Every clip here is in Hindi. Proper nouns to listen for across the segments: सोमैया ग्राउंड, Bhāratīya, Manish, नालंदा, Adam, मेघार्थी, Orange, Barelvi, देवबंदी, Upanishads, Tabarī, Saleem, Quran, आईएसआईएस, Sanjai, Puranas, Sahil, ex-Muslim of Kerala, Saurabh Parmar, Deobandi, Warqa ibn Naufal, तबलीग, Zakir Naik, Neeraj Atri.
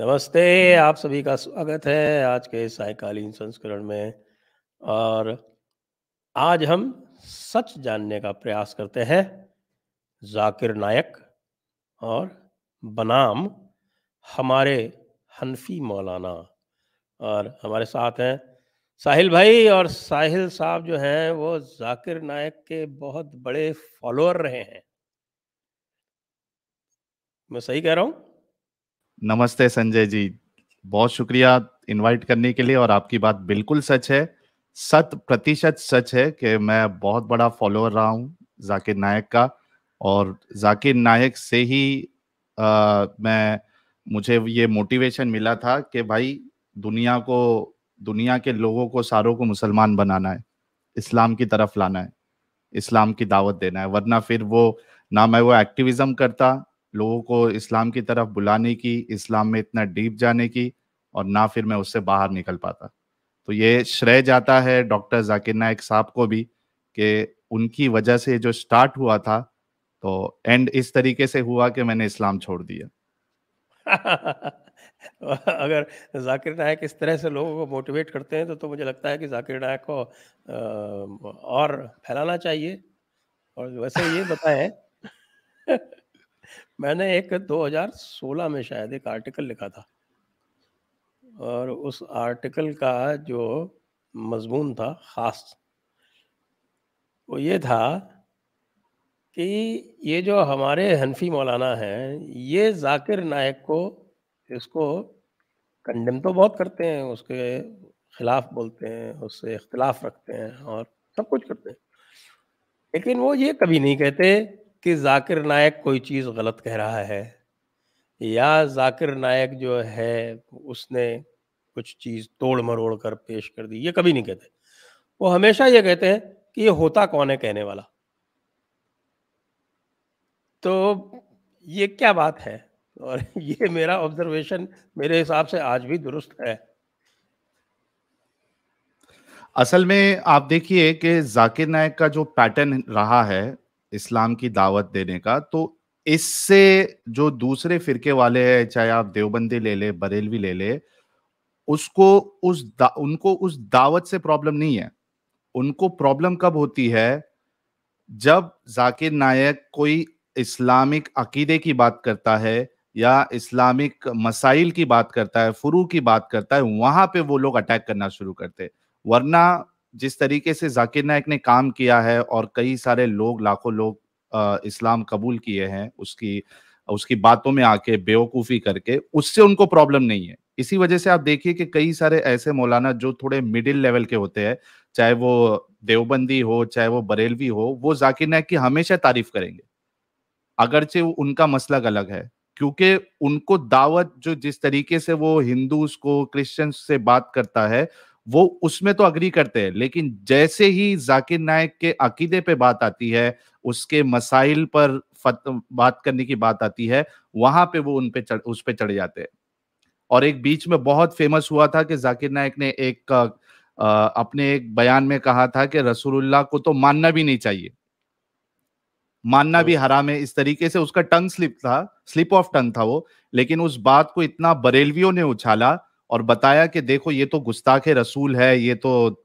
नमस्ते, आप सभी का स्वागत है आज के सायकालीन संस्करण में। और आज हम सच जानने का प्रयास करते हैं जाकिर नायक और बनाम हमारे हनफी मौलाना। और हमारे साथ हैं साहिल भाई, और साहिल साहब जो हैं वो जाकिर नायक के बहुत बड़े फॉलोअर रहे हैं। मैं सही कह रहा हूँ? नमस्ते संजय जी, बहुत शुक्रिया इनवाइट करने के लिए। और आपकी बात बिल्कुल सच है, 100% सच है कि मैं बहुत बड़ा फॉलोअर रहा हूँ जाकिर नायक का। और जाकिर नायक से ही मुझे ये मोटिवेशन मिला था कि भाई दुनिया के लोगों को, सारों को मुसलमान बनाना है, इस्लाम की तरफ लाना है, इस्लाम की दावत देना है। वरना फिर वो ना मैं वो एक्टिविज़म करता लोगों को इस्लाम की तरफ बुलाने की, इस्लाम में इतना डीप जाने की, और ना फिर मैं उससे बाहर निकल पाता। तो ये श्रेय जाता है डॉक्टर जाकिर नायक साहब को भी कि उनकी वजह से जो स्टार्ट हुआ था तो एंड इस तरीके से हुआ कि मैंने इस्लाम छोड़ दिया। अगर जाकिर नायक इस तरह से लोगों को मोटिवेट करते हैं तो मुझे लगता है कि जाकिर नायक को और फैलाना चाहिए। और वैसे ये बताएं, मैंने एक 2016 में शायद एक आर्टिकल लिखा था, और उस आर्टिकल का जो मजमून था ख़ास, वो ये था कि ये जो हमारे हनफी मौलाना हैं ये जाकिर नायक को, इसको कंडेम तो बहुत करते हैं, उसके खिलाफ बोलते हैं, उससे इख्तिलाफ रखते हैं और सब कुछ करते हैं, लेकिन वो ये कभी नहीं कहते कि जाकिर नायक कोई चीज़ गलत कह रहा है या जाकिर नायक जो है उसने कुछ चीज़ तोड़ मरोड़ कर पेश कर दी। ये कभी नहीं कहते। वो हमेशा ये कहते हैं कि ये होता कौन है कहने वाला। तो ये क्या बात है? और ये मेरा ऑब्जर्वेशन मेरे हिसाब से आज भी दुरुस्त है। असल में आप देखिए कि जाकिर नायक का जो पैटर्न रहा है इस्लाम की दावत देने का, तो इससे जो दूसरे फिरके वाले हैं, चाहे आप देवबंदी ले ले, बरेलवी ले ले, उसको उनको उस दावत से प्रॉब्लम नहीं है। उनको प्रॉब्लम कब होती है? जब जाकिर नायक कोई इस्लामिक अकीदे की बात करता है या इस्लामिक मसाइल की बात करता है, फुरू की बात करता है, वहां पे वो लोग अटैक करना शुरू करते हैं। वरना जिस तरीके से जाकिर नायक ने काम किया है और कई सारे लोग, लाखों लोग इस्लाम कबूल किए हैं उसकी बातों में आके बेवकूफ़ी करके, उससे उनको प्रॉब्लम नहीं है। इसी वजह से आप देखिए कि कई सारे ऐसे मौलाना जो थोड़े मिडिल लेवल के होते हैं, चाहे वो देवबंदी हो, चाहे वो बरेलवी हो, वो जाकिर नायक की हमेशा तारीफ करेंगे, अगरचे उनका मसला अलग है। क्योंकि उनको दावत, जो जिस तरीके से वो हिंदूज को, क्रिश्चियंस से बात करता है, वो उसमें तो अग्री करते हैं। लेकिन जैसे ही जाकिर नायक के अकीदे पे बात आती है, उसके मसाइल पर बात करने की बात आती है, वहां पे वो उस पे चढ़ जाते हैं। और एक बीच में बहुत फेमस हुआ था कि जाकिर नायक ने अपने एक बयान में कहा था कि रसूलुल्लाह को तो मानना भी नहीं चाहिए, मानना भी हराम है। इस तरीके से उसका टंग स्लिप था, स्लिप ऑफ टंग था वो। लेकिन उस बात को इतना बरेलवियों ने उछाला और बताया कि देखो ये तो गुस्ताखे रसूल है, ये तो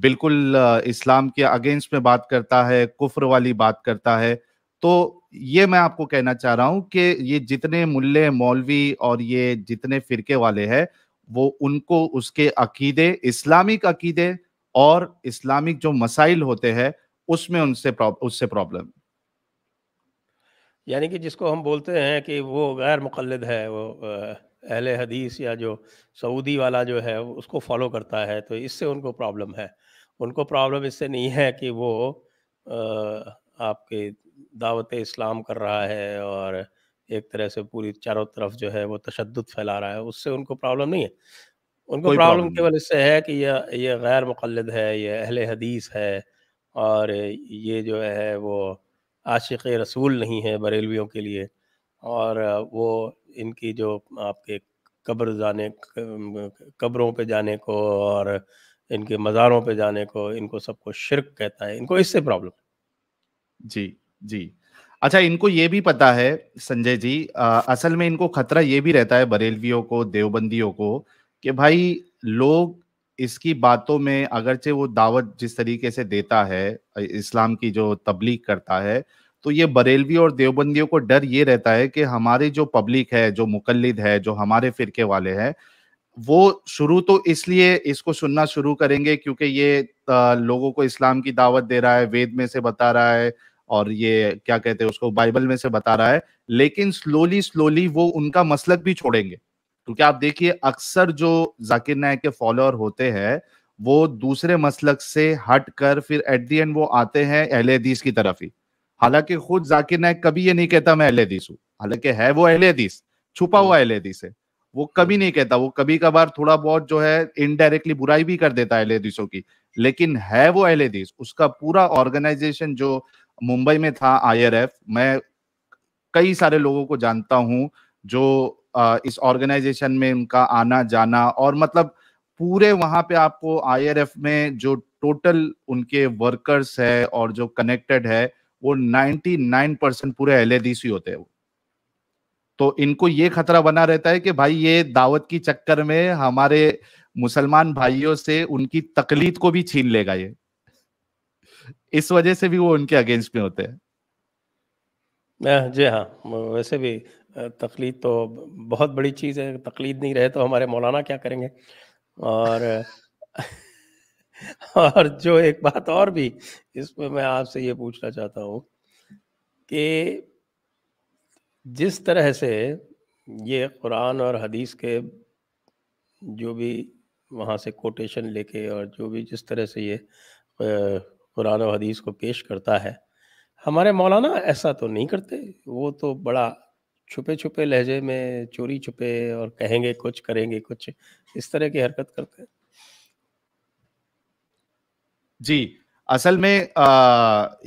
बिल्कुल इस्लाम के अगेंस्ट में बात करता है, कुफ्र वाली बात करता है। तो ये मैं आपको कहना चाह रहा हूँ कि ये जितने मुल्ले मौलवी और ये जितने फिरके वाले हैं, वो उनको उसके अकीदे, इस्लामिक अकीदे और इस्लामिक जो मसाइल होते हैं उसमें उससे प्रॉब्लम। यानी कि जिसको हम बोलते हैं कि वो गैर मुक़ल्लिद है, वो अहले हदीस या जो सऊदी वाला जो है उसको फॉलो करता है, तो इससे उनको प्रॉब्लम है। उनको प्रॉब्लम इससे नहीं है कि वो आपके दावत इस्लाम कर रहा है और एक तरह से पूरी चारों तरफ जो है वो तशद्दुद फैला रहा है, उससे उनको प्रॉब्लम नहीं है। उनको प्रॉब्लम केवल इससे है कि ये गैर मुक़ल्लिद है, ये अहले हदीस है, और ये जो है वो आशिक़ रसूल नहीं है बरेलवियों के लिए, और वो इनकी जो आपके कब्रों पे जाने को और इनके मज़ारों पे जाने को, इनको सबको शिर्क कहता है। इनको इससे प्रॉब्लम। जी जी, अच्छा, इनको ये भी पता है संजय जी, असल में इनको खतरा ये भी रहता है बरेलवियों को, देवबंदियों को, कि भाई लोग इसकी बातों में, अगरचे वो दावत जिस तरीके से देता है इस्लाम की, जो तबलीग करता है, तो ये बरेलवी और देवबंदियों को डर ये रहता है कि हमारे जो पब्लिक है, जो मुकल्लिद है, जो हमारे फिरके वाले हैं, वो शुरू तो इसलिए इसको सुनना शुरू करेंगे क्योंकि ये लोगों को इस्लाम की दावत दे रहा है, वेद में से बता रहा है और ये क्या कहते हैं उसको, बाइबल में से बता रहा है, लेकिन स्लोली स्लोली वो उनका मसलक भी छोड़ेंगे। क्योंकि आप देखिए अक्सर जो जाकिर नायक के फॉलोअर होते हैं वो दूसरे मसलक से हट कर फिर एट द एंड वो आते हैं अहले हदीस की तरफ ही। हालांकि खुद जाकिर नायक कभी ये नहीं कहता मैं अहले हदीस हूँ, हालांकि है वो अहले हदीस, छुपा हुआ अहले हदीस है, वो कभी नहीं कहता। वो कभी कभार थोड़ा बहुत जो है इनडायरेक्टली बुराई भी कर देता है अहले हदीसों की, लेकिन है वो अहले हदीस। उसका पूरा ऑर्गेनाइजेशन जो मुंबई में था IRF, मैं कई सारे लोगों को जानता हूँ जो इस ऑर्गेनाइजेशन में उनका आना जाना, और मतलब पूरे वहां पे आपको IRF में जो टोटल उनके वर्कर्स है और जो कनेक्टेड है वो 99% पूरे अहले हदीस ही होते हैं। तो इनको ये खतरा बना रहता है कि भाई ये दावत की चक्कर में हमारे मुसलमान भाइयों से उनकी तकलीद को भी छीन लेगा ये, इस वजह से भी वो उनके अगेंस्ट में होते हैं। जी हाँ, वैसे भी तकलीद तो बहुत बड़ी चीज़ है, तकलीद नहीं रहे तो हमारे मौलाना क्या करेंगे। और जो एक बात और भी इसमें मैं आपसे ये पूछना चाहता हूँ कि जिस तरह से ये कुरान और हदीस के जो भी वहाँ से कोटेशन लेके और जो भी जिस तरह से ये कुरान और हदीस को पेश करता है, हमारे मौलाना ऐसा तो नहीं करते। वो तो बड़ा छुपे छुपे लहजे में चोरी छुपे और कहेंगे कुछ करेंगे कुछ, इस तरह की हरकत करते हैं। जी, असल में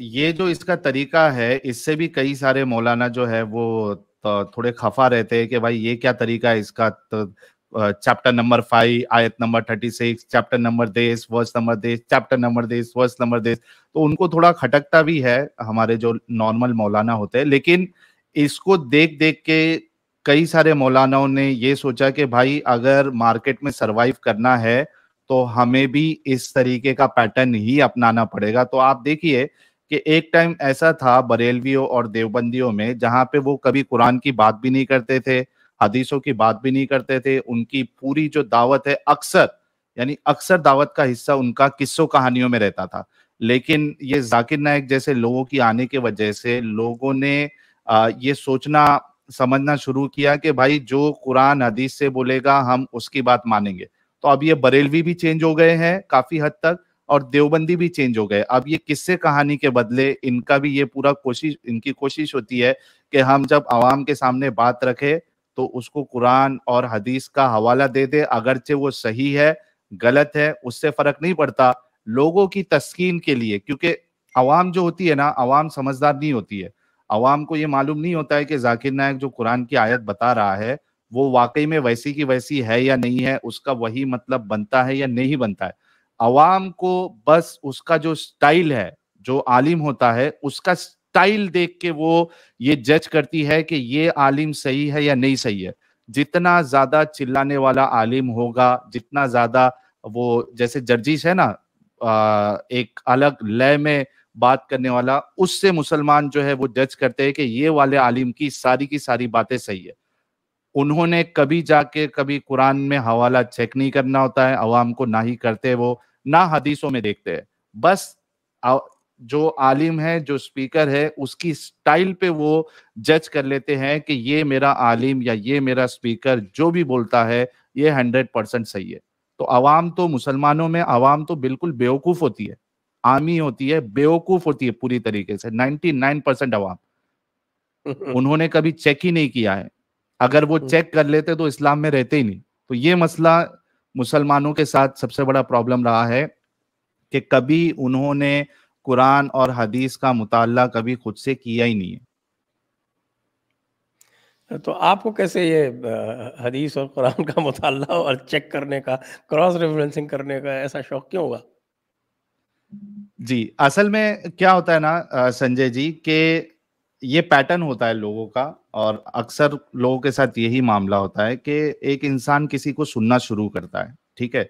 ये जो इसका तरीका है इससे भी कई सारे मौलाना जो है वो थोड़े खफा रहते हैं कि भाई ये क्या तरीका है इसका। चैप्टर नंबर 5 आयत नंबर 36, चैप्टर नंबर देश वर्स नंबर देश, चैप्टर नंबर देश वर्स नंबर देश, तो उनको थोड़ा खटकता भी है हमारे जो नॉर्मल मौलाना होते हैं। लेकिन इसको देख देख के कई सारे मौलानाओं ने ये सोचा कि भाई अगर मार्केट में सरवाइव करना है तो हमें भी इस तरीके का पैटर्न ही अपनाना पड़ेगा। तो आप देखिए कि एक टाइम ऐसा था बरेलवियों और देवबंदियों में जहाँ पे वो कभी कुरान की बात भी नहीं करते थे, हदीसों की बात भी नहीं करते थे। उनकी पूरी जो दावत है अक्सर, यानी अक्सर दावत का हिस्सा उनका किस्सों कहानियों में रहता था। लेकिन ये जाकिर नायक जैसे लोगों की आने की वजह से लोगों ने ये सोचना समझना शुरू किया कि भाई जो कुरान हदीस से बोलेगा हम उसकी बात मानेंगे। तो अब ये बरेलवी भी चेंज हो गए हैं काफी हद तक और देवबंदी भी चेंज हो गए। अब ये किस्से कहानी के बदले इनका भी ये पूरा कोशिश, इनकी कोशिश होती है कि हम जब आवाम के सामने बात रखें तो उसको कुरान और हदीस का हवाला दे दे, अगरचे वो सही है गलत है उससे फर्क नहीं पड़ता, लोगों की तस्कीन के लिए। क्योंकि आवाम जो होती है ना, आवाम समझदार नहीं होती है। आवाम को ये मालूम नहीं होता है कि जाकिर नायक जो कुरान की आयत बता रहा है वो वाकई में वैसी की वैसी है या नहीं है, उसका वही मतलब बनता है या नहीं बनता है। आवाम को बस उसका जो स्टाइल है, जो आलिम होता है उसका स्टाइल देख के वो ये जज करती है कि ये आलिम सही है या नहीं सही है। जितना ज्यादा चिल्लाने वाला आलिम होगा, जितना ज्यादा वो जैसे जर्जिस है ना, एक अलग लय में बात करने वाला, उससे मुसलमान जो है वो जज करते हैं कि ये वाले आलिम की सारी बातें सही है। उन्होंने कभी जाके कभी कुरान में हवाला चेक नहीं करना होता है अवाम को, ना ही करते वो, ना हदीसों में देखते हैं। बस जो आलिम है, जो स्पीकर है, उसकी स्टाइल पे वो जज कर लेते हैं कि ये मेरा आलिम या ये मेरा स्पीकर जो भी बोलता है ये 100% सही है। तो अवाम तो मुसलमानों में अवाम तो बिल्कुल बेवकूफ़ होती है, आमी होती है, बेवकूफ़ होती है पूरी तरीके से। 99% अवाम उन्होंने कभी चेक ही नहीं किया है। अगर वो चेक कर लेते तो इस्लाम में रहते ही नहीं। तो ये मसला मुसलमानों के साथ सबसे बड़ा प्रॉब्लम रहा है कि कभी उन्होंने कुरान और हदीस का मुताला कभी खुद से किया ही नहीं है। तो आपको कैसे ये हदीस और कुरान का मुताला और चेक करने का, क्रॉस रेफरेंसिंग करने का ऐसा शौक क्यों हुआ? जी, असल में क्या होता है ना संजय जी, के ये पैटर्न होता है लोगों का, और अक्सर लोगों के साथ यही मामला होता है कि एक इंसान किसी को सुनना शुरू करता है, ठीक है,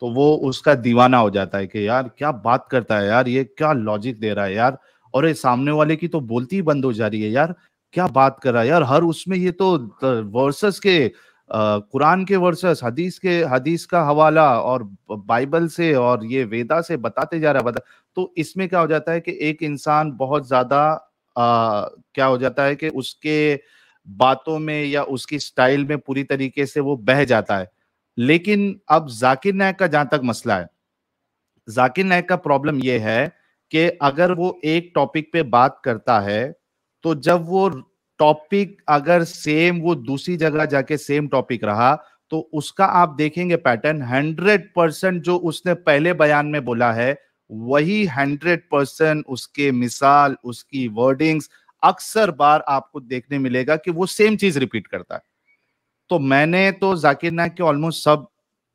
तो वो उसका दीवाना हो जाता है कि यार क्या बात करता है यार, ये क्या लॉजिक दे रहा है यार, और ये सामने वाले की तो बोलती ही बंद हो जा रही है यार, क्या बात कर रहा है यार, हर उसमें ये तो वर्सेस के कुरान के वर्सेस, हदीस का हवाला और बाइबल से और ये वेदा से बताते जा रहा है तो इसमें क्या हो जाता है कि एक इंसान बहुत ज्यादा क्या हो जाता है कि उसके बातों में या उसकी स्टाइल में पूरी तरीके से वो बह जाता है। लेकिन अब जाकिर नायक का जहां तक मसला है, जाकिर नायक का प्रॉब्लम ये है कि अगर वो एक टॉपिक पे बात करता है तो जब वो टॉपिक अगर सेम वो दूसरी जगह जाके सेम टॉपिक रहा तो उसका आप देखेंगे पैटर्न 100% जो उसने पहले बयान में बोला है वही 100% उसके मिसाल उसकी वर्डिंग्स अक्सर बार आपको देखने मिलेगा कि वो सेम चीज रिपीट करता है। तो मैंने तो जाकिर नायक के ऑलमोस्ट सब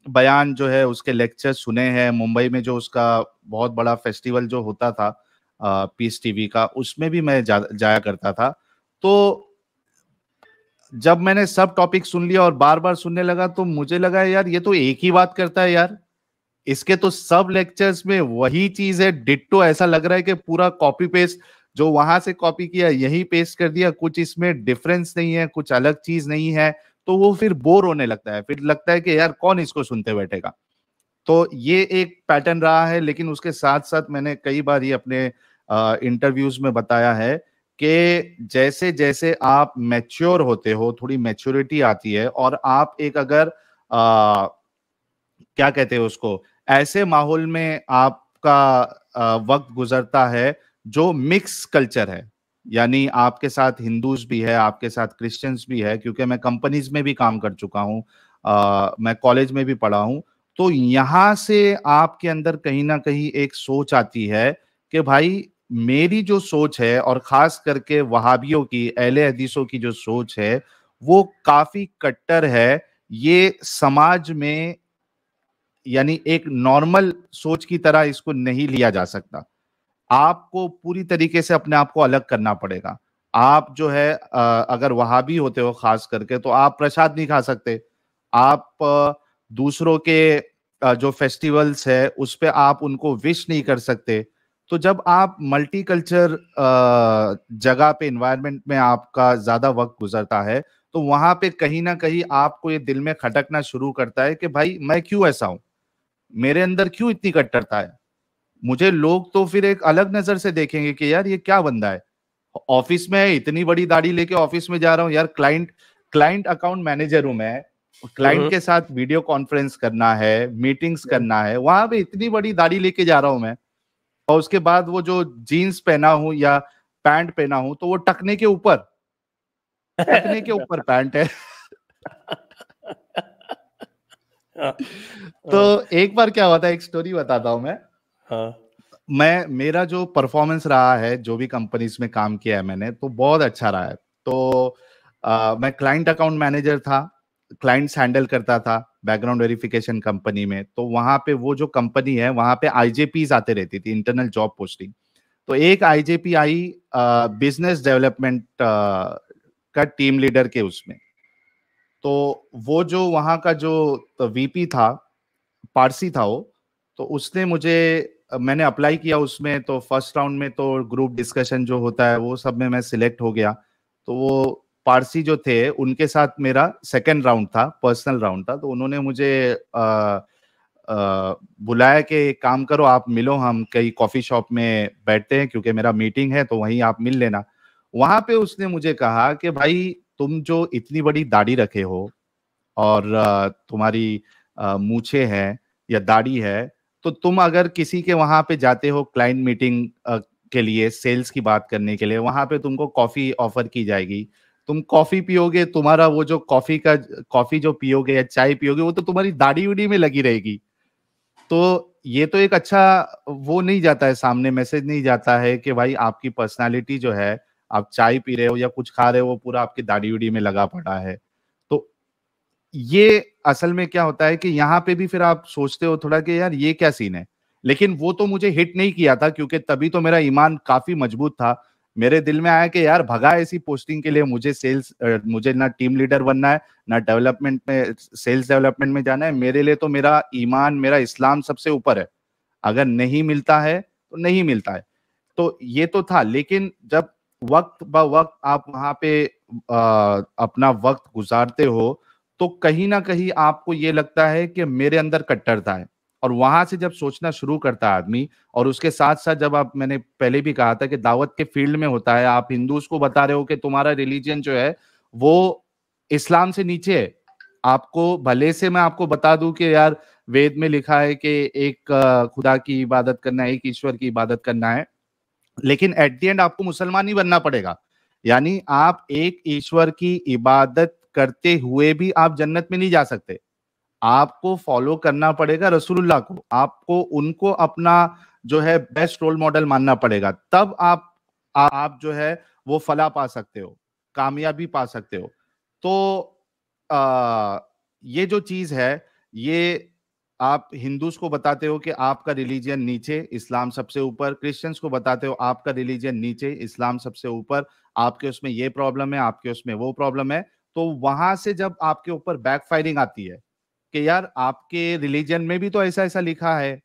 बयान जो है उसके लेक्चर सुने हैं। मुंबई में जो उसका बहुत बड़ा फेस्टिवल जो होता था पीस टीवी का, उसमें भी मैं जाया करता था। तो जब मैंने सब टॉपिक सुन लिया और बार बार सुनने लगा तो मुझे लगा यार ये तो एक ही बात करता है यार, इसके तो सब लेक्चर्स में वही चीज है डिट्टो। ऐसा लग रहा है कि पूरा कॉपी पेस्ट जो वहां से कॉपी किया यही पेस्ट कर दिया, कुछ इसमें डिफरेंस नहीं है, कुछ अलग चीज नहीं है। तो वो फिर बोर होने लगता है, फिर लगता है कि यार कौन इसको सुनते बैठेगा। तो ये एक पैटर्न रहा है। लेकिन उसके साथ साथ मैंने कई बार ये अपने इंटरव्यूज में बताया है कि जैसे जैसे आप मैच्योर होते हो, थोड़ी मैच्योरिटी आती है और आप एक अगर क्या कहते हैं उसको, ऐसे माहौल में आपका वक्त गुजरता है जो मिक्स कल्चर है, यानी आपके साथ हिंदूज भी है, आपके साथ क्रिश्चियंस भी है, क्योंकि मैं कंपनीज में भी काम कर चुका हूँ, मैं कॉलेज में भी पढ़ा हूँ। तो यहाँ से आपके अंदर कहीं ना कहीं एक सोच आती है कि भाई मेरी जो सोच है, और खास करके वहाबियों की, अहले हदीसों की जो सोच है वो काफी कट्टर है। ये समाज में यानी एक नॉर्मल सोच की तरह इसको नहीं लिया जा सकता, आपको पूरी तरीके से अपने आप को अलग करना पड़ेगा। आप जो है अगर वहाबी होते हो खास करके, तो आप प्रसाद नहीं खा सकते, आप दूसरों के जो फेस्टिवल्स है उस पे आप उनको विश नहीं कर सकते। तो जब आप मल्टी कल्चर जगह पे, इन्वायरमेंट में आपका ज्यादा वक्त गुजरता है तो वहां पे कहीं ना कहीं आपको ये दिल में खटकना शुरू करता है कि भाई मैं क्यों ऐसा हूं, मेरे अंदर क्यों इतनी कट्टरता है, मुझे लोग तो फिर एक अलग नजर से देखेंगे कि यार ये क्या बंदा है, ऑफिस में इतनी बड़ी दाढ़ी लेके ऑफिस में जा रहा हूँ यार, क्लाइंट अकाउंट मैनेजर हूं मैं, क्लाइंट के साथ वीडियो कॉन्फ्रेंस करना है, मीटिंग्स करना है, वहां पे इतनी बड़ी दाढ़ी लेके जा रहा हूँ मैं, और उसके बाद वो जो जीन्स पहना हूं या पैंट पहना हूं तो वो टकने के ऊपर पैंट है। तो एक बार क्या हुआ था, एक स्टोरी बताता हूं मैं। मेरा जो परफॉर्मेंस रहा है, जो भी कंपनीज में काम किया है मैंने, तो बहुत अच्छा रहा है। तो मैं क्लाइंट अकाउंट मैनेजर था, क्लाइंट्स हैंडल करता था बैकग्राउंड वेरिफिकेशन कंपनी में। तो वहां पे वो जो कंपनी है वहां पे आईजेपीज आते रहती थी, इंटरनल जॉब पोस्टिंग। तो एक आईजेपी आई बिजनेस डेवलपमेंट का टीम लीडर के उसमें। तो वो जो वहां का जो वीपी था, पारसी था वो, तो उसने मुझे, मैंने अप्लाई किया उसमें। तो फर्स्ट राउंड में तो ग्रुप डिस्कशन जो होता है वो सब में मैं सिलेक्ट हो गया। तो वो पारसी जो थे उनके साथ मेरा सेकंड राउंड था, पर्सनल राउंड था। तो उन्होंने मुझे बुलाया कि काम करो आप मिलो, हम कहीं कॉफी शॉप में बैठते हैं क्योंकि मेरा मीटिंग है तो वहीं आप मिल लेना। वहां पे उसने मुझे कहा कि भाई तुम जो इतनी बड़ी दाढ़ी रखे हो और तुम्हारी मूछे हैं या दाढ़ी है, तो तुम अगर किसी के वहां पे जाते हो क्लाइंट मीटिंग के लिए, सेल्स की बात करने के लिए, वहां पे तुमको कॉफी ऑफर की जाएगी, तुम कॉफी पियोगे, तुम्हारा वो जो कॉफी जो पियोगे या चाय पियोगे वो तो तुम्हारी दाढ़ी उड़ी में लगी रहेगी। तो ये तो एक अच्छा वो नहीं जाता है, सामने मैसेज नहीं जाता है कि भाई आपकी पर्सनालिटी जो है, आप चाय पी रहे हो या कुछ खा रहे हो, वो पूरा आपकी दाढ़ी उड़ी में लगा पड़ा है। ये असल में क्या होता है कि यहाँ पे भी फिर आप सोचते हो थोड़ा कि यार ये क्या सीन है। लेकिन वो तो मुझे हिट नहीं किया था क्योंकि तभी तो मेरा ईमान काफी मजबूत था। मेरे दिल में आया कि यार भगा ऐसी पोस्टिंग के लिए, मुझे सेल्स, मुझे ना टीम लीडर बनना है ना डेवलपमेंट में, सेल्स डेवलपमेंट में जाना है। मेरे लिए तो मेरा ईमान, मेरा इस्लाम सबसे ऊपर है, अगर नहीं मिलता है तो नहीं मिलता है। तो ये तो था, लेकिन जब वक्त ब वक्त आप वहाँ पे अपना वक्त गुजारते हो तो कहीं ना कहीं आपको ये लगता है कि मेरे अंदर कट्टरता है, और वहां से जब सोचना शुरू करता है आदमी, और उसके साथ साथ जब आप, मैंने पहले भी कहा था कि दावत के फील्ड में होता है, आप हिंदूज को बता रहे हो कि तुम्हारा रिलीजन जो है वो इस्लाम से नीचे है। आपको भले से मैं आपको बता दूं कि यार वेद में लिखा है कि एक खुदा की इबादत करना है, एक ईश्वर की इबादत करना है, लेकिन एट दी एंड आपको मुसलमान ही बनना पड़ेगा। यानी आप एक ईश्वर की इबादत करते हुए भी आप जन्नत में नहीं जा सकते, आपको फॉलो करना पड़ेगा रसूलुल्लाह को, आपको उनको अपना जो है बेस्ट रोल मॉडल मानना पड़ेगा, तब आप जो है वो फला पा सकते हो, कामयाबी पा सकते हो। तो ये जो चीज है, ये आप हिंदूज को बताते हो कि आपका रिलीजन नीचे, इस्लाम सबसे ऊपर, क्रिश्चियंस को बताते हो आपका रिलीजन नीचे, इस्लाम सबसे ऊपर, आपके उसमें ये प्रॉब्लम है, आपके उसमें वो प्रॉब्लम है। तो वहां से जब आपके ऊपर बैकफायरिंग आती है कि यार आपके रिलीजन में भी तो ऐसा ऐसा लिखा है,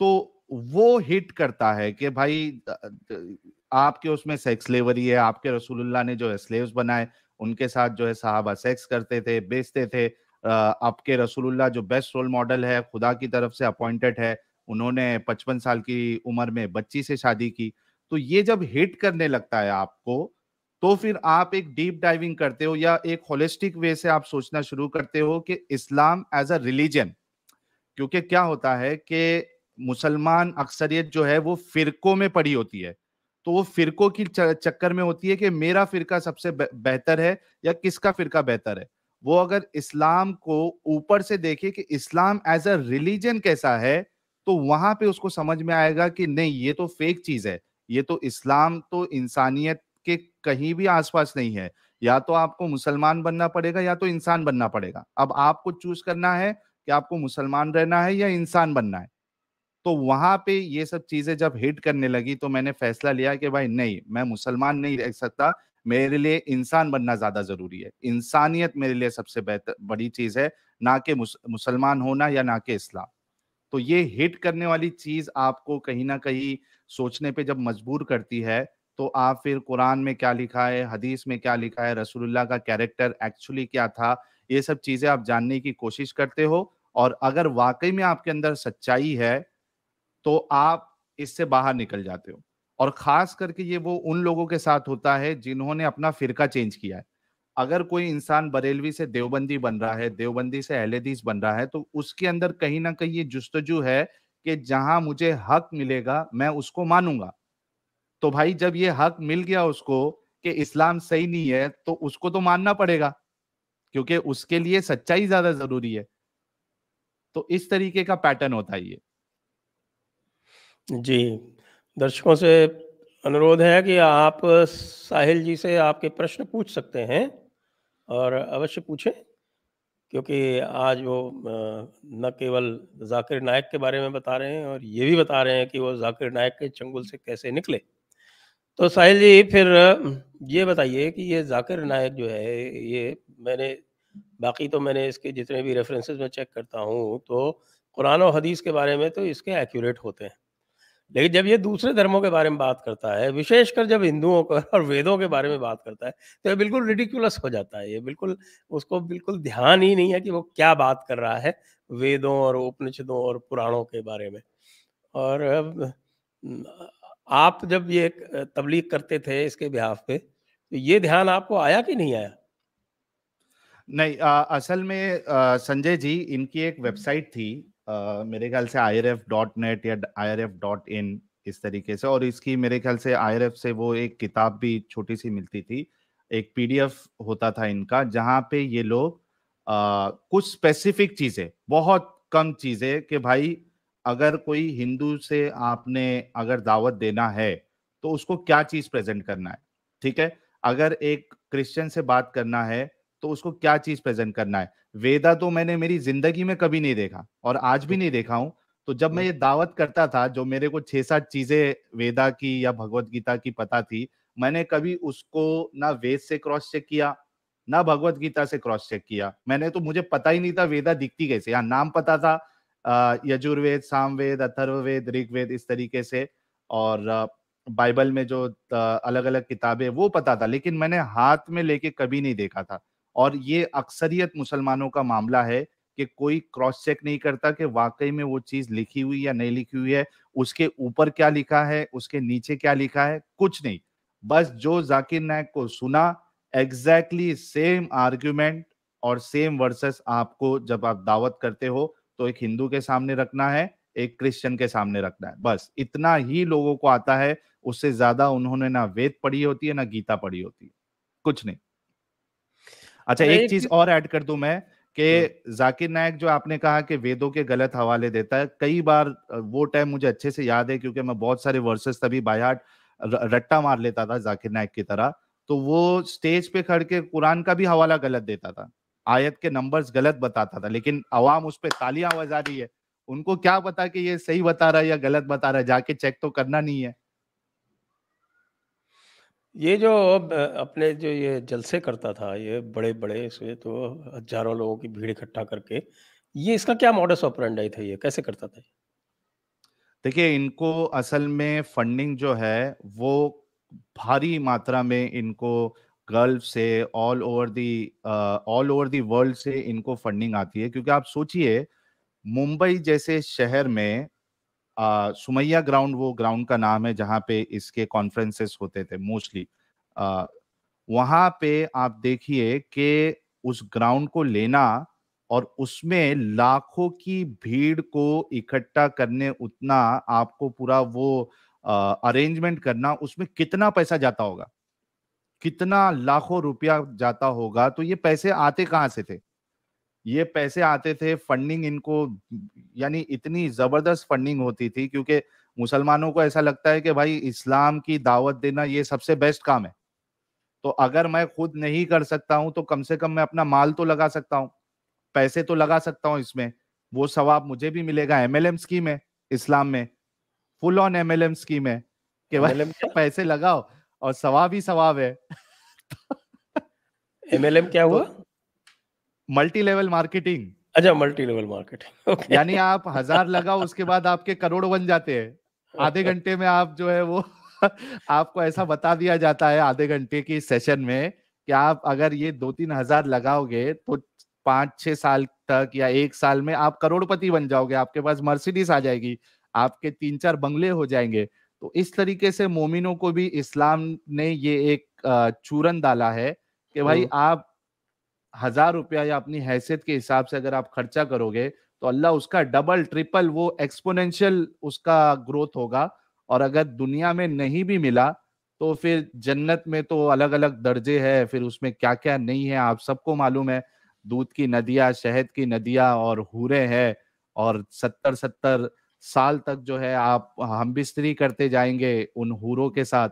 तो वो हिट करता है कि भाई आपके उसमें सेक्स स्लेवरी है, आपके रसूलुल्लाह ने जो है स्लेव्स बनाए, उनके साथ जो है सहाबा सेक्स करते थे, बेचते थे। आपके रसूलुल्लाह जो बेस्ट रोल मॉडल है, खुदा की तरफ से अपॉइंटेड है, उन्होंने 55 साल की उम्र में बच्ची से शादी की। तो ये जब हिट करने लगता है आपको, तो फिर आप एक डीप डाइविंग करते हो या एक होलिस्टिक वे से आप सोचना शुरू करते हो कि इस्लाम एज अ रिलीजन, क्योंकि क्या होता है कि मुसलमान अक्सरियत जो है वो फिरकों में पड़ी होती है, तो वो फिरकों की चक्कर में होती है कि मेरा फिरका सबसे बेहतर है या किसका फिरका बेहतर है। वो अगर इस्लाम को ऊपर से देखे कि इस्लाम एज अ रिलीजन कैसा है, तो वहां पे उसको समझ में आएगा कि नहीं, ये तो फेक चीज है, ये तो इस्लाम तो इंसानियत के कहीं भी आसपास नहीं है, या तो आपको मुसलमान बनना पड़ेगा या तो इंसान बनना पड़ेगा। अब आपको चूज करना है कि आपको मुसलमान रहना है या इंसान बनना है। तो वहां पे ये सब चीजें जब हिट करने लगी तो मैंने फैसला लिया कि भाई नहीं, मैं मुसलमान नहीं रह सकता, मेरे लिए इंसान बनना ज्यादा जरूरी है, इंसानियत मेरे लिए सबसे बेहतर बड़ी चीज है, ना कि मुसलमान होना या ना कि इस्लाम। तो ये हिट करने वाली चीज आपको कहीं ना कहीं सोचने पे जब मजबूर करती है, तो आप फिर कुरान में क्या लिखा है, हदीस में क्या लिखा है, रसूलुल्लाह का कैरेक्टर एक्चुअली क्या था, ये सब चीजें आप जानने की कोशिश करते हो। और अगर वाकई में आपके अंदर सच्चाई है तो आप इससे बाहर निकल जाते हो। और खास करके ये वो उन लोगों के साथ होता है जिन्होंने अपना फिरका चेंज किया है। अगर कोई इंसान बरेलवी से देवबंदी बन रहा है, देवबंदी से अहलेदीस बन रहा है, तो उसके अंदर कहीं ना कहीं ये जुस्तजू है कि जहां मुझे हक मिलेगा मैं उसको मानूंगा। तो भाई जब ये हक मिल गया उसको कि इस्लाम सही नहीं है, तो उसको तो मानना पड़ेगा, क्योंकि उसके लिए सच्चाई ज्यादा जरूरी है। तो इस तरीके का पैटर्न होता है ये। जी, दर्शकों से अनुरोध है कि आप साहिल जी से आपके प्रश्न पूछ सकते हैं और अवश्य पूछें, क्योंकि आज वो न केवल जाकिर नाइक के बारे में बता रहे हैं और ये भी बता रहे हैं कि वो जाकिर नाइक के चंगुल से कैसे निकले। तो साहिल जी फिर ये बताइए कि ये जाकिर नाइक जो है, ये मैंने इसके जितने भी रेफरेंसेस में चेक करता हूँ तो कुरान और हदीस के बारे में तो इसके एक्यूरेट होते हैं, लेकिन जब ये दूसरे धर्मों के बारे में बात करता है, विशेषकर जब हिंदुओं का और वेदों के बारे में बात करता है, तो ये बिल्कुल रिडिकुलस हो जाता है। ये बिल्कुल, उसको बिल्कुल ध्यान ही नहीं है कि वो क्या बात कर रहा है वेदों और उपनिषदों और पुराणों के बारे में। और आप जब ये तबलीग करते थे इसके बिहाफ पे, तो ये ध्यान आपको आया कि नहीं आया? नहीं, असल में संजय जी, इनकी एक वेबसाइट थी, मेरे ख्याल से IRF.net या IRF.in इस तरीके से, और इसकी मेरे ख्याल से IRF से वो एक किताब भी छोटी सी मिलती थी, एक PDF होता था इनका, जहाँ पे ये लोग कुछ स्पेसिफिक चीज़ें, बहुत कम चीज़ें, कि भाई अगर कोई हिंदू से आपने अगर दावत देना है तो उसको क्या चीज़ प्रेजेंट करना है, ठीक है। अगर एक क्रिश्चियन से बात करना है तो उसको क्या चीज प्रेजेंट करना है। वेदा तो मैंने मेरी जिंदगी में कभी नहीं देखा और आज भी नहीं देखा हूं, तो जब मैं ये दावत करता था, जो मेरे को 6-7 चीजें वेदा की या भगवत गीता की पता थी, मैंने कभी उसको ना वेद से क्रॉस चेक किया ना भगवत गीता से क्रॉस चेक किया। मैंने तो, मुझे पता ही नहीं था वेदा दिखती कैसे। यहाँ नाम पता था यजुर्वेद, सामवेद, अथर्ववेद, ऋग्वेद, इस तरीके से, और बाइबल में जो अलग अलग किताबें वो पता था, लेकिन मैंने हाथ में लेके कभी नहीं देखा था। और ये अक्सरियत मुसलमानों का मामला है कि कोई क्रॉस चेक नहीं करता कि वाकई में वो चीज लिखी हुई या नहीं लिखी हुई है, उसके ऊपर क्या लिखा है, उसके नीचे क्या लिखा है, कुछ नहीं। बस जो जाकिर नाइक को सुना, एग्जैक्टली सेम आर्ग्यूमेंट और सेम वर्सेस आपको जब आप दावत करते हो तो एक हिंदू के सामने रखना है, एक क्रिश्चियन के सामने रखना है, बस इतना ही लोगों को आता है। उससे ज्यादा उन्होंने ना वेद पढ़ी होती है ना गीता पढ़ी होती है, कुछ नहीं। अच्छा, एक चीज और ऐड कर दूं मैं कि जाकिर नाइक, जो आपने कहा कि वेदों के गलत हवाले देता है, कई बार वो टाइम मुझे अच्छे से याद है क्योंकि मैं बहुत सारे वर्सेस तभी बाय हार्ट रट्टा मार लेता था जाकिर नाइक की तरह। तो वो स्टेज पे खड़ के कुरान का भी हवाला गलत देता था, आयत के नंबर्स गलत बताता था, लेकिन अवाम उस पर तालियां बजा रही है। उनको क्या पता कि ये सही बता रहा है या गलत बता रहा है, जाके चेक तो करना नहीं है। ये जो अपने जो ये जलसे करता था, ये बड़े बड़े, इसमें तो हजारों लोगों की भीड़ इकट्ठा करके, ये इसका क्या मॉडस ऑपरेंडी था, ये कैसे करता था? देखिए, इनको असल में फंडिंग जो है वो भारी मात्रा में इनको गल्फ से, ऑल ओवर दी वर्ल्ड से इनको फंडिंग आती है। क्योंकि आप सोचिए, मुंबई जैसे शहर में सुमैया ग्राउंड, वो ग्राउंड का नाम है जहाँ पे इसके कॉन्फ्रेंसेस होते थे मोस्टली, वहाँ पे आप देखिए कि उस ग्राउंड को लेना और उसमें लाखों की भीड़ को इकट्ठा करने, उतना आपको पूरा वो अरेंजमेंट करना, उसमें कितना पैसा जाता होगा, कितना लाखों रुपया जाता होगा। तो ये पैसे आते कहाँ से थे? ये पैसे आते थे, फंडिंग इनको, यानी इतनी जबरदस्त फंडिंग होती थी, क्योंकि मुसलमानों को ऐसा लगता है कि भाई इस्लाम की दावत देना ये सबसे बेस्ट काम है। तो अगर मैं खुद नहीं कर सकता हूं तो कम से कम मैं अपना माल तो लगा सकता हूं, पैसे तो लगा सकता हूं, इसमें वो सवाब मुझे भी मिलेगा। MLM स्कीम है इस्लाम में, फुल ऑन MLM स्कीम है कि भाई पैसे लगाओ और सवाब ही सवाब है। MLM क्या हुआ? Multi level marketing. अच्छा, मल्टी लेवल मार्केटिंग, ओके। यानी आप 1000 लगाओ, उसके बाद आपके करोड़ बन जाते हैं आधे घंटे में। आप जो है वो आपको ऐसा बता दिया जाता है आधे घंटे की सेशन में कि आप अगर ये 2-3 हजार लगाओगे तो 5-6 साल तक या 1 साल में आप करोड़पति बन जाओगे, आपके पास मर्सिडीज आ जाएगी, आपके 3-4 बंगले हो जाएंगे। तो इस तरीके से मोमिनों को भी इस्लाम ने ये एक चूरन डाला है कि भाई आप 1000 रुपया या अपनी हैसियत के हिसाब से अगर आप खर्चा करोगे तो अल्लाह उसका डबल ट्रिपल, वो एक्सपोनेंशियल उसका ग्रोथ होगा। और अगर दुनिया में नहीं भी मिला तो फिर जन्नत में तो अलग अलग दर्जे है, फिर उसमें क्या क्या नहीं है आप सबको मालूम है। दूध की नदियां, शहद की नदियां और हूरे हैं, और 70-70 साल तक जो है आप हम बिस्तरी करते जाएंगे उन हूरों के साथ।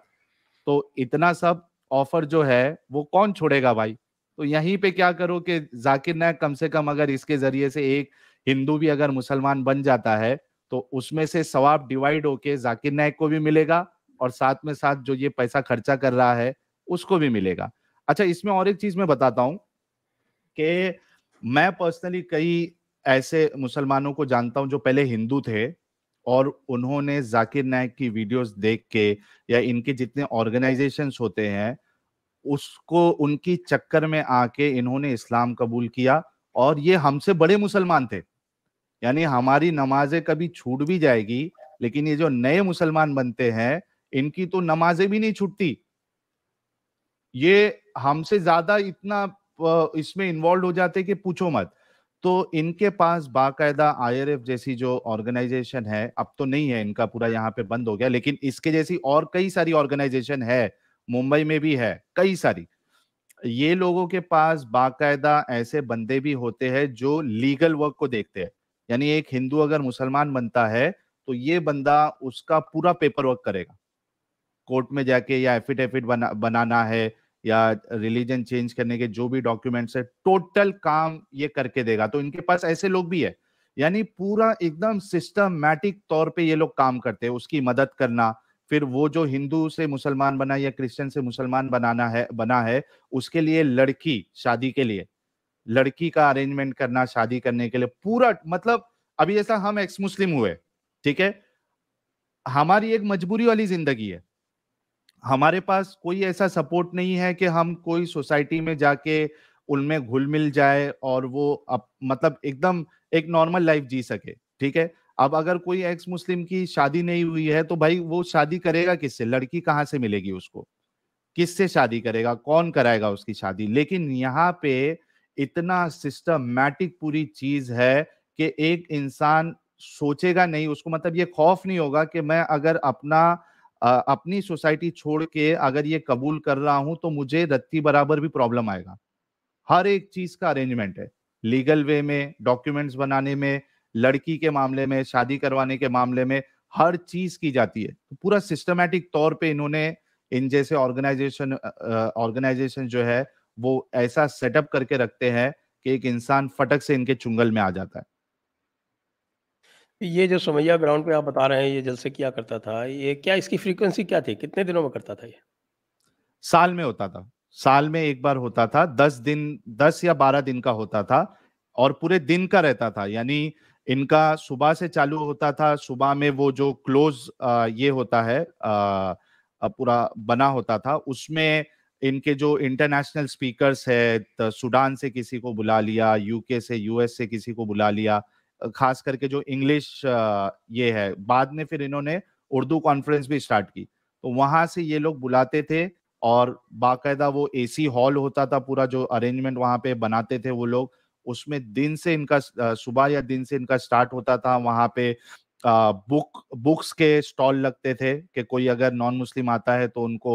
तो इतना सब ऑफर जो है वो कौन छोड़ेगा भाई? तो यहीं पे क्या करो कि जाकिर नाइक कम से कम अगर इसके जरिए से एक हिंदू भी अगर मुसलमान बन जाता है तो उसमें से सवाब डिवाइड होके जाकिर नाइक को भी मिलेगा और साथ में साथ जो ये पैसा खर्चा कर रहा है उसको भी मिलेगा। अच्छा, इसमें और एक चीज मैं बताता हूँ कि मैं पर्सनली कई ऐसे मुसलमानों को जानता हूँ जो पहले हिंदू थे और उन्होंने जाकिर नाइक की वीडियोस देख के या इनके जितने ऑर्गेनाइजेशंस होते हैं उसको, उनकी चक्कर में आके इन्होंने इस्लाम कबूल किया। और ये हमसे बड़े मुसलमान थे, यानी हमारी नमाजें कभी छूट भी जाएगी लेकिन ये जो नए मुसलमान बनते हैं इनकी तो नमाजें भी नहीं छूटती। ये हमसे ज्यादा इतना इसमें इन्वॉल्व हो जाते कि पूछो मत। तो इनके पास बाकायदा IRF जैसी जो ऑर्गेनाइजेशन है, अब तो नहीं है, इनका पूरा यहाँ पे बंद हो गया, लेकिन इसके जैसी और कई सारी ऑर्गेनाइजेशन है, मुंबई में भी है कई सारी। ये लोगों के पास बाकायदा ऐसे बंदे भी होते हैं जो लीगल वर्क को देखते हैं, यानी एक हिंदू अगर मुसलमान बनता है तो ये बंदा उसका पूरा पेपर वर्क करेगा, कोर्ट में जाके या एफिडेविट बनाना है या रिलीजन चेंज करने के जो भी डॉक्यूमेंट्स है, टोटल काम ये करके देगा। तो इनके पास ऐसे लोग भी है। यानी पूरा एकदम सिस्टमैटिक तौर पे ये लोग काम करते हैं, उसकी मदद करना। फिर वो जो हिंदू से मुसलमान बना या क्रिश्चियन से मुसलमान बना है उसके लिए लड़की शादी के लिए लड़की का अरेंजमेंट करना, शादी करने के लिए पूरा, मतलब अभी जैसा हम एक्स मुस्लिम हुए, ठीक है, हमारी एक मजबूरी वाली जिंदगी है, हमारे पास कोई ऐसा सपोर्ट नहीं है कि हम कोई सोसाइटी में जाके उनमें घुल मिल जाए और वो मतलब एकदम एक नॉर्मल लाइफ जी सके, ठीक है। अब अगर कोई एक्स मुस्लिम की शादी नहीं हुई है तो भाई वो शादी करेगा किससे, लड़की कहाँ से मिलेगी उसको, किससे शादी करेगा, कौन कराएगा उसकी शादी। लेकिन यहाँ पे इतना सिस्टमैटिक पूरी चीज है कि एक इंसान सोचेगा नहीं, उसको मतलब ये खौफ नहीं होगा कि मैं अगर अपनी सोसाइटी छोड़ के अगर ये कबूल कर रहा हूं तो मुझे रत्ती बराबर भी प्रॉब्लम आएगा। हर एक चीज का अरेंजमेंट है, लीगल वे में, डॉक्यूमेंट्स बनाने में, लड़की के मामले में, शादी करवाने के मामले में, हर चीज की जाती है। तो पूरा सिस्टमैटिक तौर पे इन्होंने, इन जैसे ऑर्गेनाइजेशन जो है वो ऐसा सेटअप करके रखते हैं कि एक इंसान फटक से इनके चुंगल में आ जाता है। ये जो सोमैया ग्राउंड पे आप बता रहे हैं ये जलसे किया करता था, ये क्या, इसकी फ्रीक्वेंसी क्या थी, कितने दिनों में करता था ये? साल में होता था, साल में एक बार होता था, 10 या 12 दिन का होता था और पूरे दिन का रहता था। यानी इनका सुबह से चालू होता था, सुबह में वो जो क्लोज ये होता है पूरा बना होता था, उसमें इनके जो इंटरनेशनल स्पीकर्स है, तो सूडान से किसी को बुला लिया, यूके से, यूएस से किसी को बुला लिया, खास करके जो इंग्लिश ये है, बाद में फिर इन्होंने उर्दू कॉन्फ्रेंस भी स्टार्ट की, तो वहां से ये लोग बुलाते थे और बाकायदा वो एसी हॉल होता था, पूरा जो अरेंजमेंट वहां पे बनाते थे वो लोग, उसमें दिन से इनका सुबह या दिन से इनका स्टार्ट होता था। वहां पे बुक्स के स्टॉल लगते थे कि कोई अगर नॉन मुस्लिम आता है तो उनको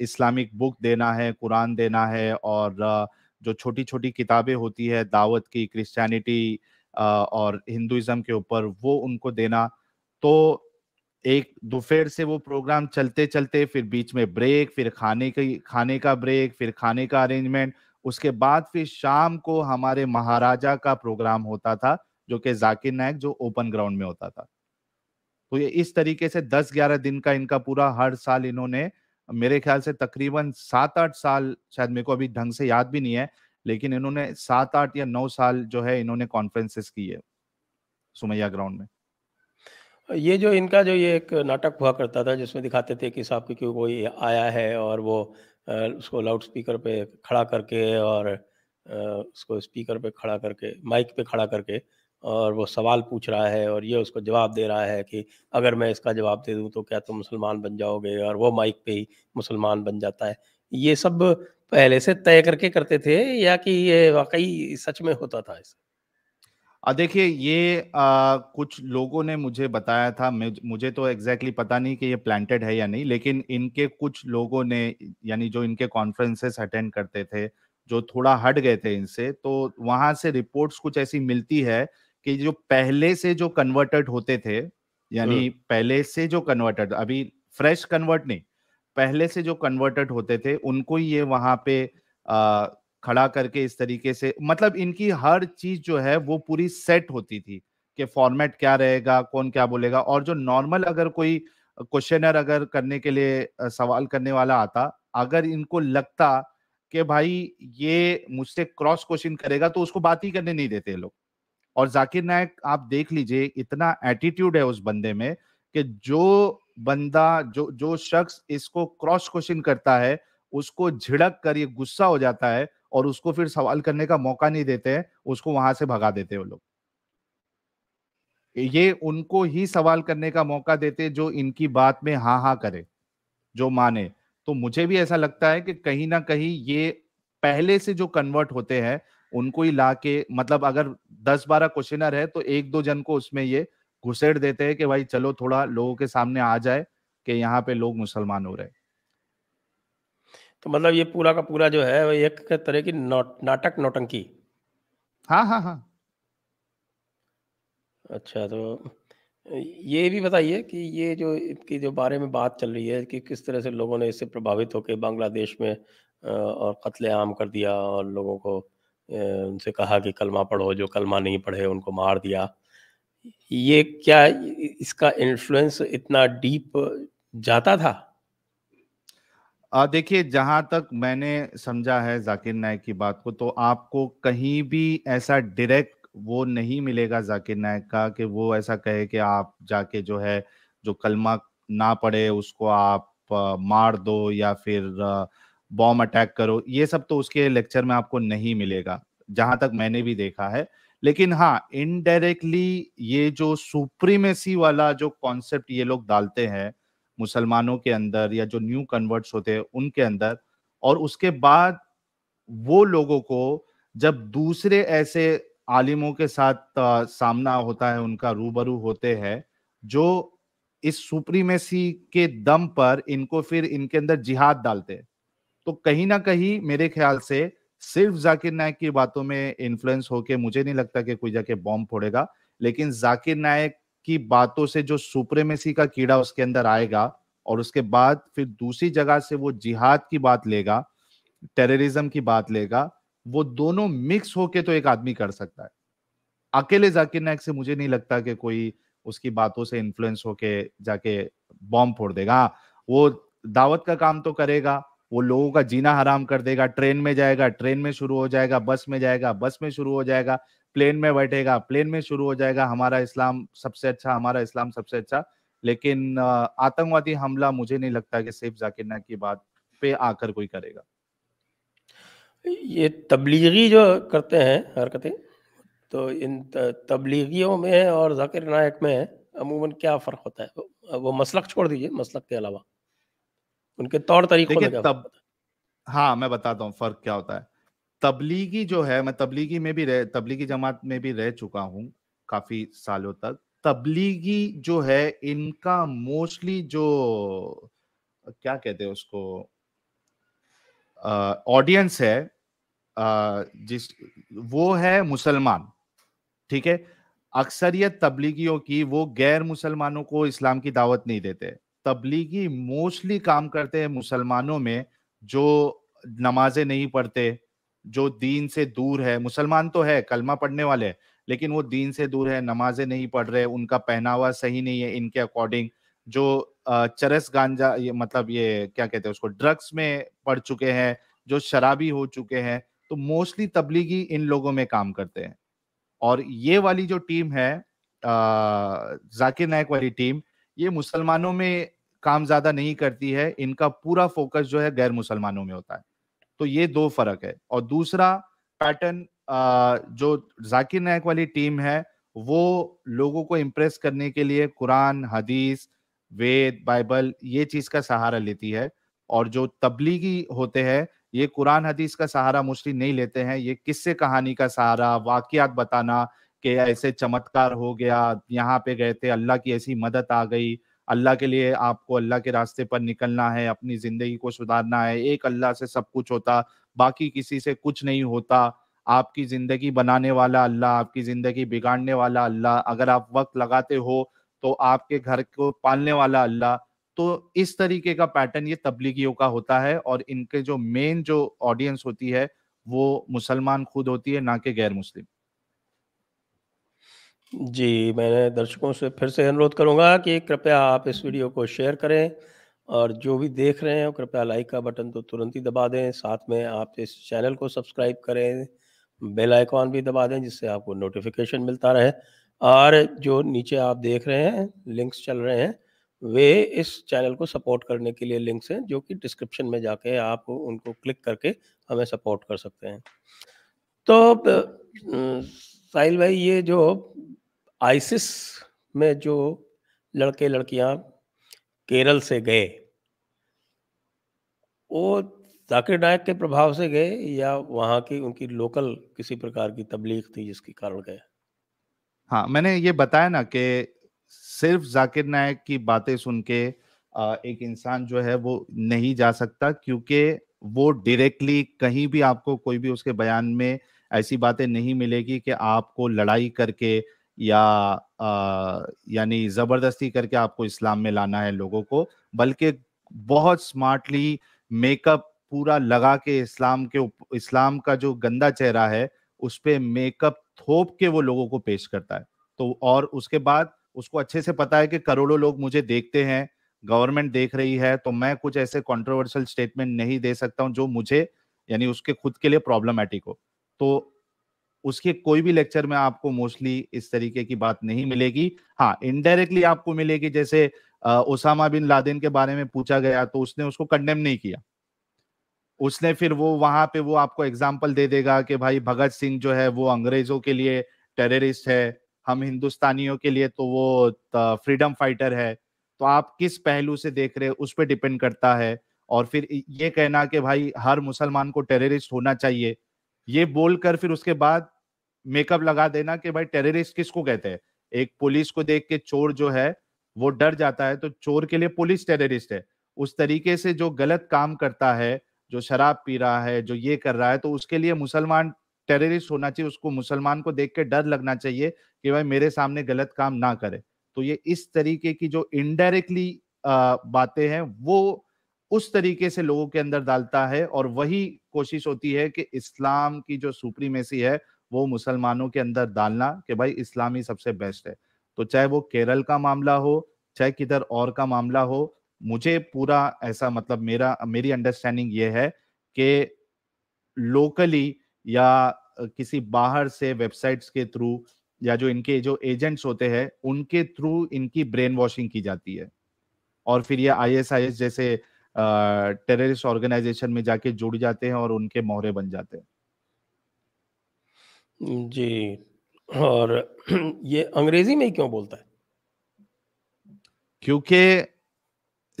इस्लामिक बुक देना है, कुरान देना है, और जो छोटी छोटी किताबें होती है दावत की, क्रिश्चियनिटी और हिंदुइज्म के ऊपर, वो उनको देना। तो एक दोपहर से वो प्रोग्राम चलते चलते, फिर बीच में ब्रेक, फिर खाने का ब्रेक, फिर खाने का अरेंजमेंट, उसके बाद फिर शाम को हमारे महाराजा का प्रोग्राम होता था जो कि जाकिर नायक, जो ओपन ग्राउंड में होता था। तो ये इस तरीके से 10-11 दिन का इनका पूरा, हर साल इन्होंने मेरे ख्याल से तकरीबन 7-8 साल, शायद मेरे को अभी ढंग से याद भी नहीं है, लेकिन इन्होंने 7-8 या 9 साल जो है इन्होंने कॉन्फ्रेंसेस की है सोमैया ग्राउंड में। ये जो इनका जो ये एक नाटक हुआ करता था जिसमें दिखाते थे कि साहब क्यों कोई आया है और वो उसको लाउड स्पीकर पे खड़ा करके और उसको स्पीकर पे खड़ा करके, माइक पे खड़ा करके, और वो सवाल पूछ रहा है और ये उसको जवाब दे रहा है कि अगर मैं इसका जवाब दे दूं तो क्या तुम मुसलमान बन जाओगे, और वो माइक पे ही मुसलमान बन जाता है। ये सब पहले से तय करके करते थे या कि ये वाकई सच में होता था? देखिए ये कुछ लोगों ने मुझे बताया था, मुझे तो एग्जैक्टली पता नहीं कि ये प्लांटेड है या नहीं, लेकिन इनके कुछ लोगों ने, यानी जो इनके कॉन्फ्रेंसेस अटेंड करते थे, जो थोड़ा हट गए थे इनसे, तो वहां से रिपोर्ट्स कुछ ऐसी मिलती है कि जो पहले से जो कन्वर्टेड होते थे, यानी पहले से जो कन्वर्टेड, अभी फ्रेश कन्वर्ट नहीं, पहले से जो कन्वर्टेड होते थे उनको ये वहां पे खड़ा करके इस तरीके से, मतलब इनकी हर चीज जो है वो पूरी सेट होती थी कि फॉर्मेट क्या रहेगा, कौन क्या बोलेगा। और जो नॉर्मल अगर कोई क्वेश्चनर अगर करने के लिए सवाल करने वाला आता, अगर इनको लगता कि भाई ये मुझसे क्रॉस क्वेश्चन करेगा तो उसको बात ही करने नहीं देते लोग। और जाकिर नायक आप देख लीजिए, इतना एटीट्यूड है उस बंदे में कि जो शख्स इसको क्रॉस क्वेश्चन करता है उसको झिड़क कर ये गुस्सा हो जाता है और उसको फिर सवाल करने का मौका नहीं देते हैं, उसको वहां से भगा देते हैं वो लोग। ये उनको ही सवाल करने का मौका देते जो इनकी बात में हाँ हाँ करे, जो माने। तो मुझे भी ऐसा लगता है कि कहीं ना कहीं ये पहले से जो कन्वर्ट होते हैं उनको ही लाके, मतलब अगर 10-12 क्वेश्चनर है तो 1-2 जन को उसमें ये घुसेड़ देते हैं कि भाई चलो थोड़ा लोगों के सामने आ जाए कि यहाँ पे लोग मुसलमान हो रहे हैं। तो मतलब ये पूरा का पूरा जो है एक तरह की नाटक नौटंकी। हाँ। अच्छा, तो ये भी बताइए कि ये जो इसकी जो बारे में बात चल रही है कि किस तरह से लोगों ने इससे प्रभावित होकर बांग्लादेश में और कत्लेआम कर दिया और लोगों को उनसे कहा कि कलमा पढ़ो, जो कलमा नहीं पढ़े उनको मार दिया। ये क्या इसका इन्फ्लुएंस इतना डीप जाता था? देखिए, जहां तक मैंने समझा है जाकिर नायक की बात को, तो आपको कहीं भी ऐसा डायरेक्ट वो नहीं मिलेगा जाकिर नायक का कि वो ऐसा कहे कि आप जाके जो है जो कलमा ना पढ़े उसको आप मार दो या फिर बॉम्ब अटैक करो। ये सब तो उसके लेक्चर में आपको नहीं मिलेगा जहां तक मैंने भी देखा है। लेकिन हाँ, इनडायरेक्टली ये जो सुप्रीमेसी वाला जो कॉन्सेप्ट ये लोग डालते हैं मुसलमानों के अंदर या जो न्यू कन्वर्ट्स होते हैं उनके अंदर, और उसके बाद वो लोगों को जब दूसरे ऐसे आलिमों के साथ सामना होता है, उनका रूबरू होते हैं जो इस सुप्रीमेसी के दम पर इनको फिर इनके अंदर जिहाद डालते हैं। तो कहीं ना कहीं मेरे ख्याल से सिर्फ जाकिर नायक की बातों में इन्फ्लुएंस होके मुझे नहीं लगता कि कोई जाके बॉम्ब फोड़ेगा, लेकिन जाकिर नायक की बातों से जो सुप्रीमेसी का कीड़ा उसके अंदर आएगा और उसके बाद फिर दूसरी जगह से वो जिहाद की बात लेगा, टेररिज्म की बात लेगा, वो दोनों मिक्स होके तो एक आदमी कर सकता है। अकेले जाकिर नायक से मुझे नहीं लगता कि कोई उसकी बातों से इन्फ्लुएंस होके जाके बॉम्ब फोड़ देगा। वो दावत का काम तो करेगा, वो लोगों का जीना हराम कर देगा, ट्रेन में जाएगा ट्रेन में शुरू हो जाएगा, बस में जाएगा बस में शुरू हो जाएगा, प्लेन में बैठेगा प्लेन में शुरू हो जाएगा, हमारा इस्लाम सबसे अच्छा, हमारा इस्लाम सबसे अच्छा। लेकिन आतंकवादी हमला मुझे नहीं लगता कि सिर्फ जाकिर नायक की बात पे आकर कोई करेगा। ये तबलीगी जो करते हैं हरकतें, तो इन तबलीगियों में और जाकिर नायक में अमूमन क्या फ़र्क होता है? वो मसलक छोड़ दीजिए, मसलक के अलावा उनके तौर तरीकों में क्या? हाँ, मैं बताता हूँ फ़र्क क्या होता है। तबलीगी जो है, मैं तबलीगी जमात में भी रह चुका हूँ काफ़ी सालों तक। तबलीगी जो है इनका मोस्टली जो क्या कहते हैं उसको ऑडियंस है, जिस वो है मुसलमान, ठीक है। अक्सरियत तबलीगियों की वो गैर मुसलमानों को इस्लाम की दावत नहीं देते। तबलीगी मोस्टली काम करते हैं मुसलमानों में जो नमाजें नहीं पढ़ते, जो दीन से दूर है। मुसलमान तो है, कलमा पढ़ने वाले, लेकिन वो दीन से दूर है, नमाजें नहीं पढ़ रहे, उनका पहनावा सही नहीं है इनके अकॉर्डिंग, जो चरस गांजा मतलब ये क्या कहते हैं उसको ड्रग्स में पड़ चुके हैं, जो शराबी हो चुके हैं। तो मोस्टली तबलीगी इन लोगों में काम करते हैं। और ये वाली जो टीम है जाकिर नायक वाली टीम, ये मुसलमानों में काम ज्यादा नहीं करती है, इनका पूरा फोकस जो है गैर मुसलमानों में होता है। तो ये दो फर्क है। और दूसरा पैटर्न, जो जाकिर नायक वाली टीम है वो लोगों को इम्प्रेस करने के लिए कुरान, हदीस, वेद, बाइबल ये चीज का सहारा लेती है, और जो तबलीगी होते हैं ये कुरान हदीस का सहारा मुस्लिम नहीं लेते हैं। ये किस्से कहानी का सहारा, वाकियात बताना कि ऐसे चमत्कार हो गया, यहाँ पे गए थे, अल्लाह की ऐसी मदद आ गई, अल्लाह के लिए आपको अल्लाह के रास्ते पर निकलना है, अपनी जिंदगी को सुधारना है, एक अल्लाह से सब कुछ होता, बाकी किसी से कुछ नहीं होता, आपकी जिंदगी बनाने वाला अल्लाह, आपकी जिंदगी बिगाड़ने वाला अल्लाह, अगर आप वक्त लगाते हो तो आपके घर को पालने वाला अल्लाह। तो इस तरीके का पैटर्न ये तबलीगियों का होता है, और इनके जो मेन जो ऑडियंस होती है वो मुसलमान खुद होती है, ना कि गैर मुस्लिम। जी, मैंने दर्शकों से फिर से अनुरोध करूंगा कि कृपया आप इस वीडियो को शेयर करें, और जो भी देख रहे हैं कृपया लाइक का बटन तो तुरंत ही दबा दें। साथ में आप इस चैनल को सब्सक्राइब करें, बेल आइकॉन भी दबा दें जिससे आपको नोटिफिकेशन मिलता रहे। और जो नीचे आप देख रहे हैं लिंक्स चल रहे हैं, वे इस चैनल को सपोर्ट करने के लिए लिंक्स हैं जो कि डिस्क्रिप्शन में जाके आप उनको क्लिक करके हमें सपोर्ट कर सकते हैं। तो साहिल भाई, ये जो आईसिस में जो लड़के लड़कियां केरल से गए, वो जाकिर नायक के प्रभाव से गए या वहां की उनकी लोकल किसी प्रकार की तबलीग थी जिसके कारण गए? हाँ, मैंने ये बताया ना कि सिर्फ जाकिर नायक की बातें सुन के एक इंसान जो है वो नहीं जा सकता, क्योंकि वो डायरेक्टली कहीं भी आपको कोई भी उसके बयान में ऐसी बातें नहीं मिलेगी कि आपको लड़ाई करके या यानी जबरदस्ती करके आपको इस्लाम में लाना है लोगों को, बल्कि बहुत स्मार्टली मेकअप पूरा लगा के इस्लाम का जो गंदा चेहरा है उस पर मेकअप थोप के वो लोगों को पेश करता है। तो और उसके बाद उसको अच्छे से पता है कि करोड़ों लोग मुझे देखते हैं, गवर्नमेंट देख रही है, तो मैं कुछ ऐसे कंट्रोवर्शियल स्टेटमेंट नहीं दे सकता हूं जो मुझे यानी उसके खुद के लिए प्रॉब्लमेटिक हो। तो उसके कोई भी लेक्चर में आपको मोस्टली इस तरीके की बात नहीं मिलेगी। हाँ, इनडायरेक्टली आपको मिलेगी, जैसे ओसामा बिन लादेन के बारे में पूछा गया तो उसने उसको कंडेम नहीं किया, उसने फिर वो वहां पे वो आपको एग्जाम्पल दे देगा कि भाई भगत सिंह जो है वो अंग्रेजों के लिए टेररिस्ट है, हम हिंदुस्तानियों के लिए तो वो फ्रीडम फाइटर है। तो आप किस पहलू से देख रहे हैं उस पर डिपेंड करता है। और फिर ये कहना कि भाई हर मुसलमान को टेररिस्ट होना चाहिए, ये बोलकर फिर उसके बाद मेकअप लगा देना कि भाई टेररिस्ट किसको कहते हैं। एक पुलिस को देख के चोर जो है वो डर जाता है, तो चोर के लिए पुलिस टेररिस्ट है। उस तरीके से जो गलत काम करता है, जो शराब पी रहा है, जो ये कर रहा है, तो उसके लिए मुसलमान टेररिस्ट होना चाहिए, उसको मुसलमान को देख के डर लगना चाहिए कि भाई मेरे सामने गलत काम ना करे। तो ये इस तरीके की जो इनडायरेक्टली बातें हैं वो उस तरीके से लोगों के अंदर डालता है, और वही कोशिश होती है कि इस्लाम की जो सुप्रीमेसी है वो मुसलमानों के अंदर डालना कि भाई इस्लाम ही सबसे बेस्ट है। तो चाहे वो केरल का मामला हो, चाहे किधर और का मामला हो, मुझे पूरा ऐसा मतलब मेरी अंडरस्टैंडिंग ये है कि लोकली या किसी बाहर से वेबसाइट्स के थ्रू या जो इनके जो एजेंट्स होते हैं उनके थ्रू इनकी ब्रेन वॉशिंग की जाती है, और फिर ये ISIS जैसे टेररिस्ट ऑर्गेनाइजेशन में जाके जुड़ जाते हैं और उनके मोहरे बन जाते हैं। जी, और ये अंग्रेजी में ही क्यों बोलता है? क्योंकि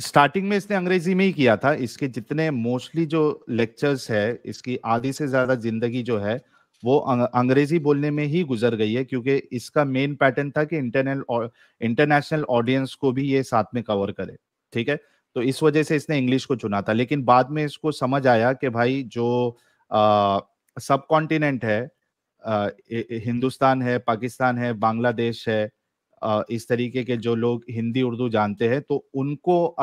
स्टार्टिंग में इसने अंग्रेजी में ही किया था। इसके जितने मोस्टली जो लेक्चर्स है, इसकी आधी से ज्यादा जिंदगी जो है वो अंग्रेजी बोलने में ही गुजर गई है, क्योंकि इसका मेन पैटर्न था कि इंटरनेशनल ऑडियंस को भी ये साथ में कवर करे। ठीक है, तो इस वजह से इसने इंग्लिश को चुना था। लेकिन बाद में इसको समझ आया कि भाई जो सब कॉन्टिनेंट है, हिंदुस्तान है, पाकिस्तान है, बांग्लादेश है, इस तरीके के जो लोग हिंदी उर्दू जानते हैं, तो उनको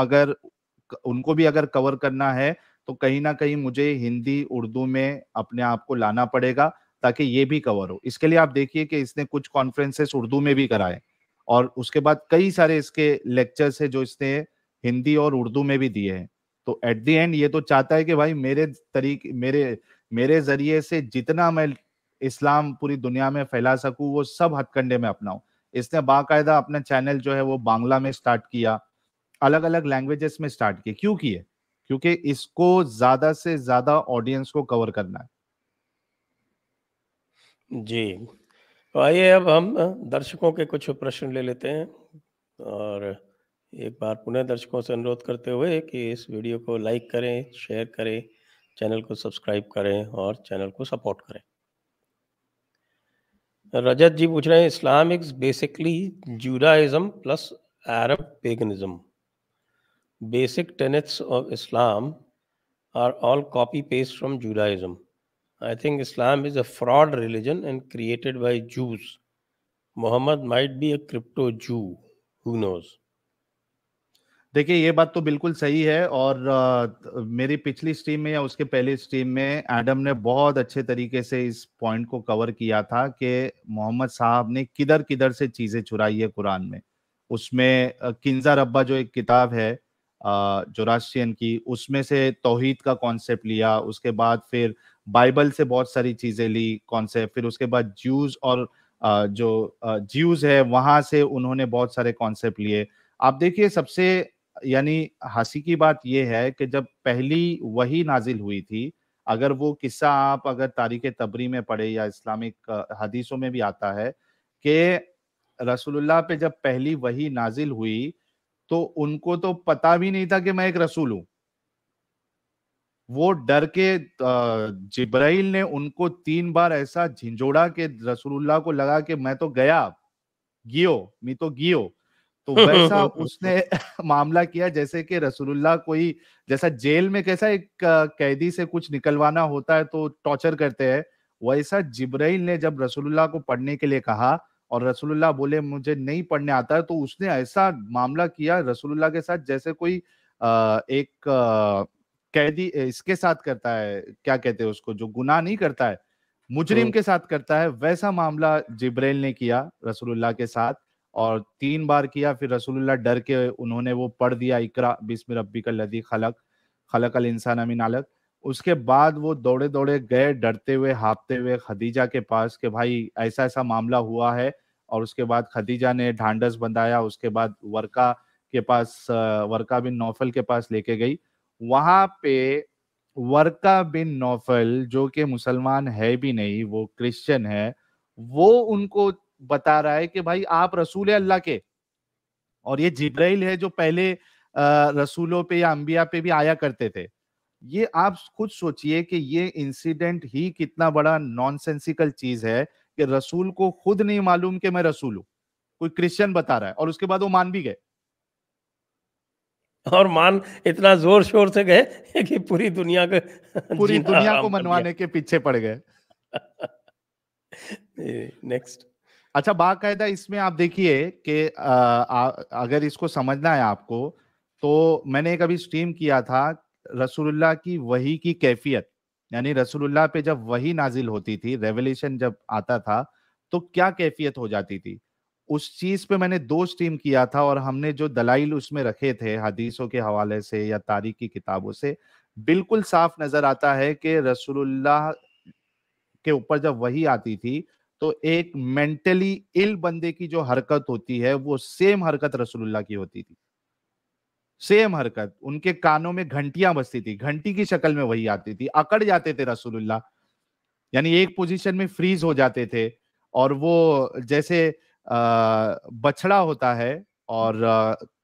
भी अगर कवर करना है तो कहीं ना कहीं मुझे हिंदी उर्दू में अपने आप को लाना पड़ेगा ताकि ये भी कवर हो। इसके लिए आप देखिए कि इसने कुछ कॉन्फ्रेंसेस उर्दू में भी कराए, और उसके बाद कई सारे इसके लेक्चर्स है जो इसने हिंदी और उर्दू में भी दिए हैं। तो एट द एंड ये तो चाहता है कि भाई मेरे जरिए से जितना मैं इस्लाम पूरी दुनिया में फैला सकूं वो सब हथकंडे में अपनाऊं। इसने बाकायदा अपना चैनल जो है वो बांग्ला में स्टार्ट किया, अलग अलग लैंग्वेजेस में स्टार्ट किए। क्यों किए? क्योंकि इसको ज्यादा से ज्यादा ऑडियंस को कवर करना है। जी, आइए अब हम दर्शकों के कुछ प्रश्न ले लेते हैं, और एक बार पुनः दर्शकों से अनुरोध करते हुए कि इस वीडियो को लाइक करें, शेयर करें, चैनल को सब्सक्राइब करें और चैनल को सपोर्ट करें। रजत जी पूछ रहे हैं, Islam is basically Judaism plus Arab paganism, basic tenets of Islam are all copy paste from Judaism, I think Islam is a fraud religion and created by Jews, Muhammad might be a crypto Jew, who knows. देखिए, ये बात तो बिल्कुल सही है, और मेरी पिछली स्ट्रीम में या उसके पहले स्ट्रीम में एडम ने बहुत अच्छे तरीके से इस पॉइंट को कवर किया था कि मोहम्मद साहब ने किधर किधर से चीज़ें चुराई है कुरान में। उसमें किंजा रब्बा जो एक किताब है जोरास्ट्रियन की, उसमें से तौहीद का कॉन्सेप्ट लिया, उसके बाद फिर बाइबल से बहुत सारी चीज़ें ली कॉन्सेप्ट, फिर उसके बाद ज्यूज और जो ज्यूज है वहाँ से उन्होंने बहुत सारे कॉन्सेप्ट लिए। आप देखिए, सबसे यानी हंसी की बात यह है कि जब पहली वही नाजिल हुई थी, अगर वो किस्सा आप अगर तारीख तबरी में पढ़े या इस्लामिक हदीसों में भी आता है कि रसूलुल्लाह पे जब पहली वही नाजिल हुई तो उनको तो पता भी नहीं था कि मैं एक रसूल हूं। वो डर के जिब्राइल ने उनको 3 बार ऐसा झिंझोड़ा कि रसूलुल्लाह को लगा कि मैं तो गया गियो, मैं तो गियो। तो वैसा उसने मामला किया जैसे कि रसूलुल्लाह कोई, जैसा जेल में कैसा एक कैदी से कुछ निकलवाना होता है तो टॉर्चर करते हैं, वैसा जिब्राइल ने जब रसूलुल्लाह को पढ़ने के लिए कहा और रसूलुल्लाह बोले मुझे नहीं पढ़ने आता है, तो उसने ऐसा मामला किया रसूलुल्लाह के साथ जैसे कोई एक कैदी इसके साथ करता है, क्या कहते हैं उसको, जो गुनाह नहीं करता है मुजरिम के साथ करता है, वैसा मामला जिब्रेल ने किया रसूलुल्लाह के साथ, और 3 बार किया। फिर रसूलुल्लाह डर के उन्होंने वो पढ़ दिया, इकरा बिस्मि रब्बिकल लज़ी खलक, खलकल इंसान मिन अलक। उसके बाद वो दौड़े दौड़े गए डरते हुए हाँफते हुए खदीजा के पास कि भाई ऐसा ऐसा मामला हुआ है, और उसके बाद खदीजा ने ढांढस बंधाया। उसके बाद वर्का के पास, वर्का बिन नौफल के पास लेके गई। वहां पे वर्का बिन नौफल जो कि मुसलमान है भी नहीं, वो क्रिश्चियन है, वो उनको बता रहा है कि भाई आप रसूल है अल्लाह के, और ये जिब्राइल है जो पहले रसूलों पे या अंबिया पे भी आया करते थे। ये आप खुद सोचिए कि ये इंसिडेंट ही कितना बड़ा नॉनसेंसिकल चीज है कि रसूल को खुद नहीं मालूम कि मैं रसूल हूं, कोई क्रिश्चियन बता रहा है, और उसके बाद वो मान भी गए, और मान इतना जोर शोर से गए कि पूरी दुनिया को मनवाने के पीछे पड़ गए। नेक्स्ट। अच्छा, बाकायदा इसमें आप देखिए कि अगर इसको समझना है आपको, तो मैंने एक अभी स्ट्रीम किया था रसूलुल्लाह की वही की कैफियत, यानी रसूलुल्लाह पे जब वही नाजिल होती थी, रेवलेशन जब आता था तो क्या कैफियत हो जाती थी, उस चीज पे मैंने 2 स्ट्रीम किया था। और हमने जो दलाइल उसमें रखे थे हदीसों के हवाले से या तारीख की किताबों से, बिल्कुल साफ नजर आता है कि रसूलुल्लाह के ऊपर जब वही आती थी तो एक मेंटली इल बंदे की जो हरकत होती है वो सेम हरकत रसूलुल्लाह की होती थी, सेम हरकत। उनके कानों में घंटियां बजती थी, घंटी की शक्ल में वही आती थी, अकड़ जाते थे रसूलुल्लाह, यानी एक पोजीशन में फ्रीज हो जाते थे, और वो जैसे बछड़ा होता है और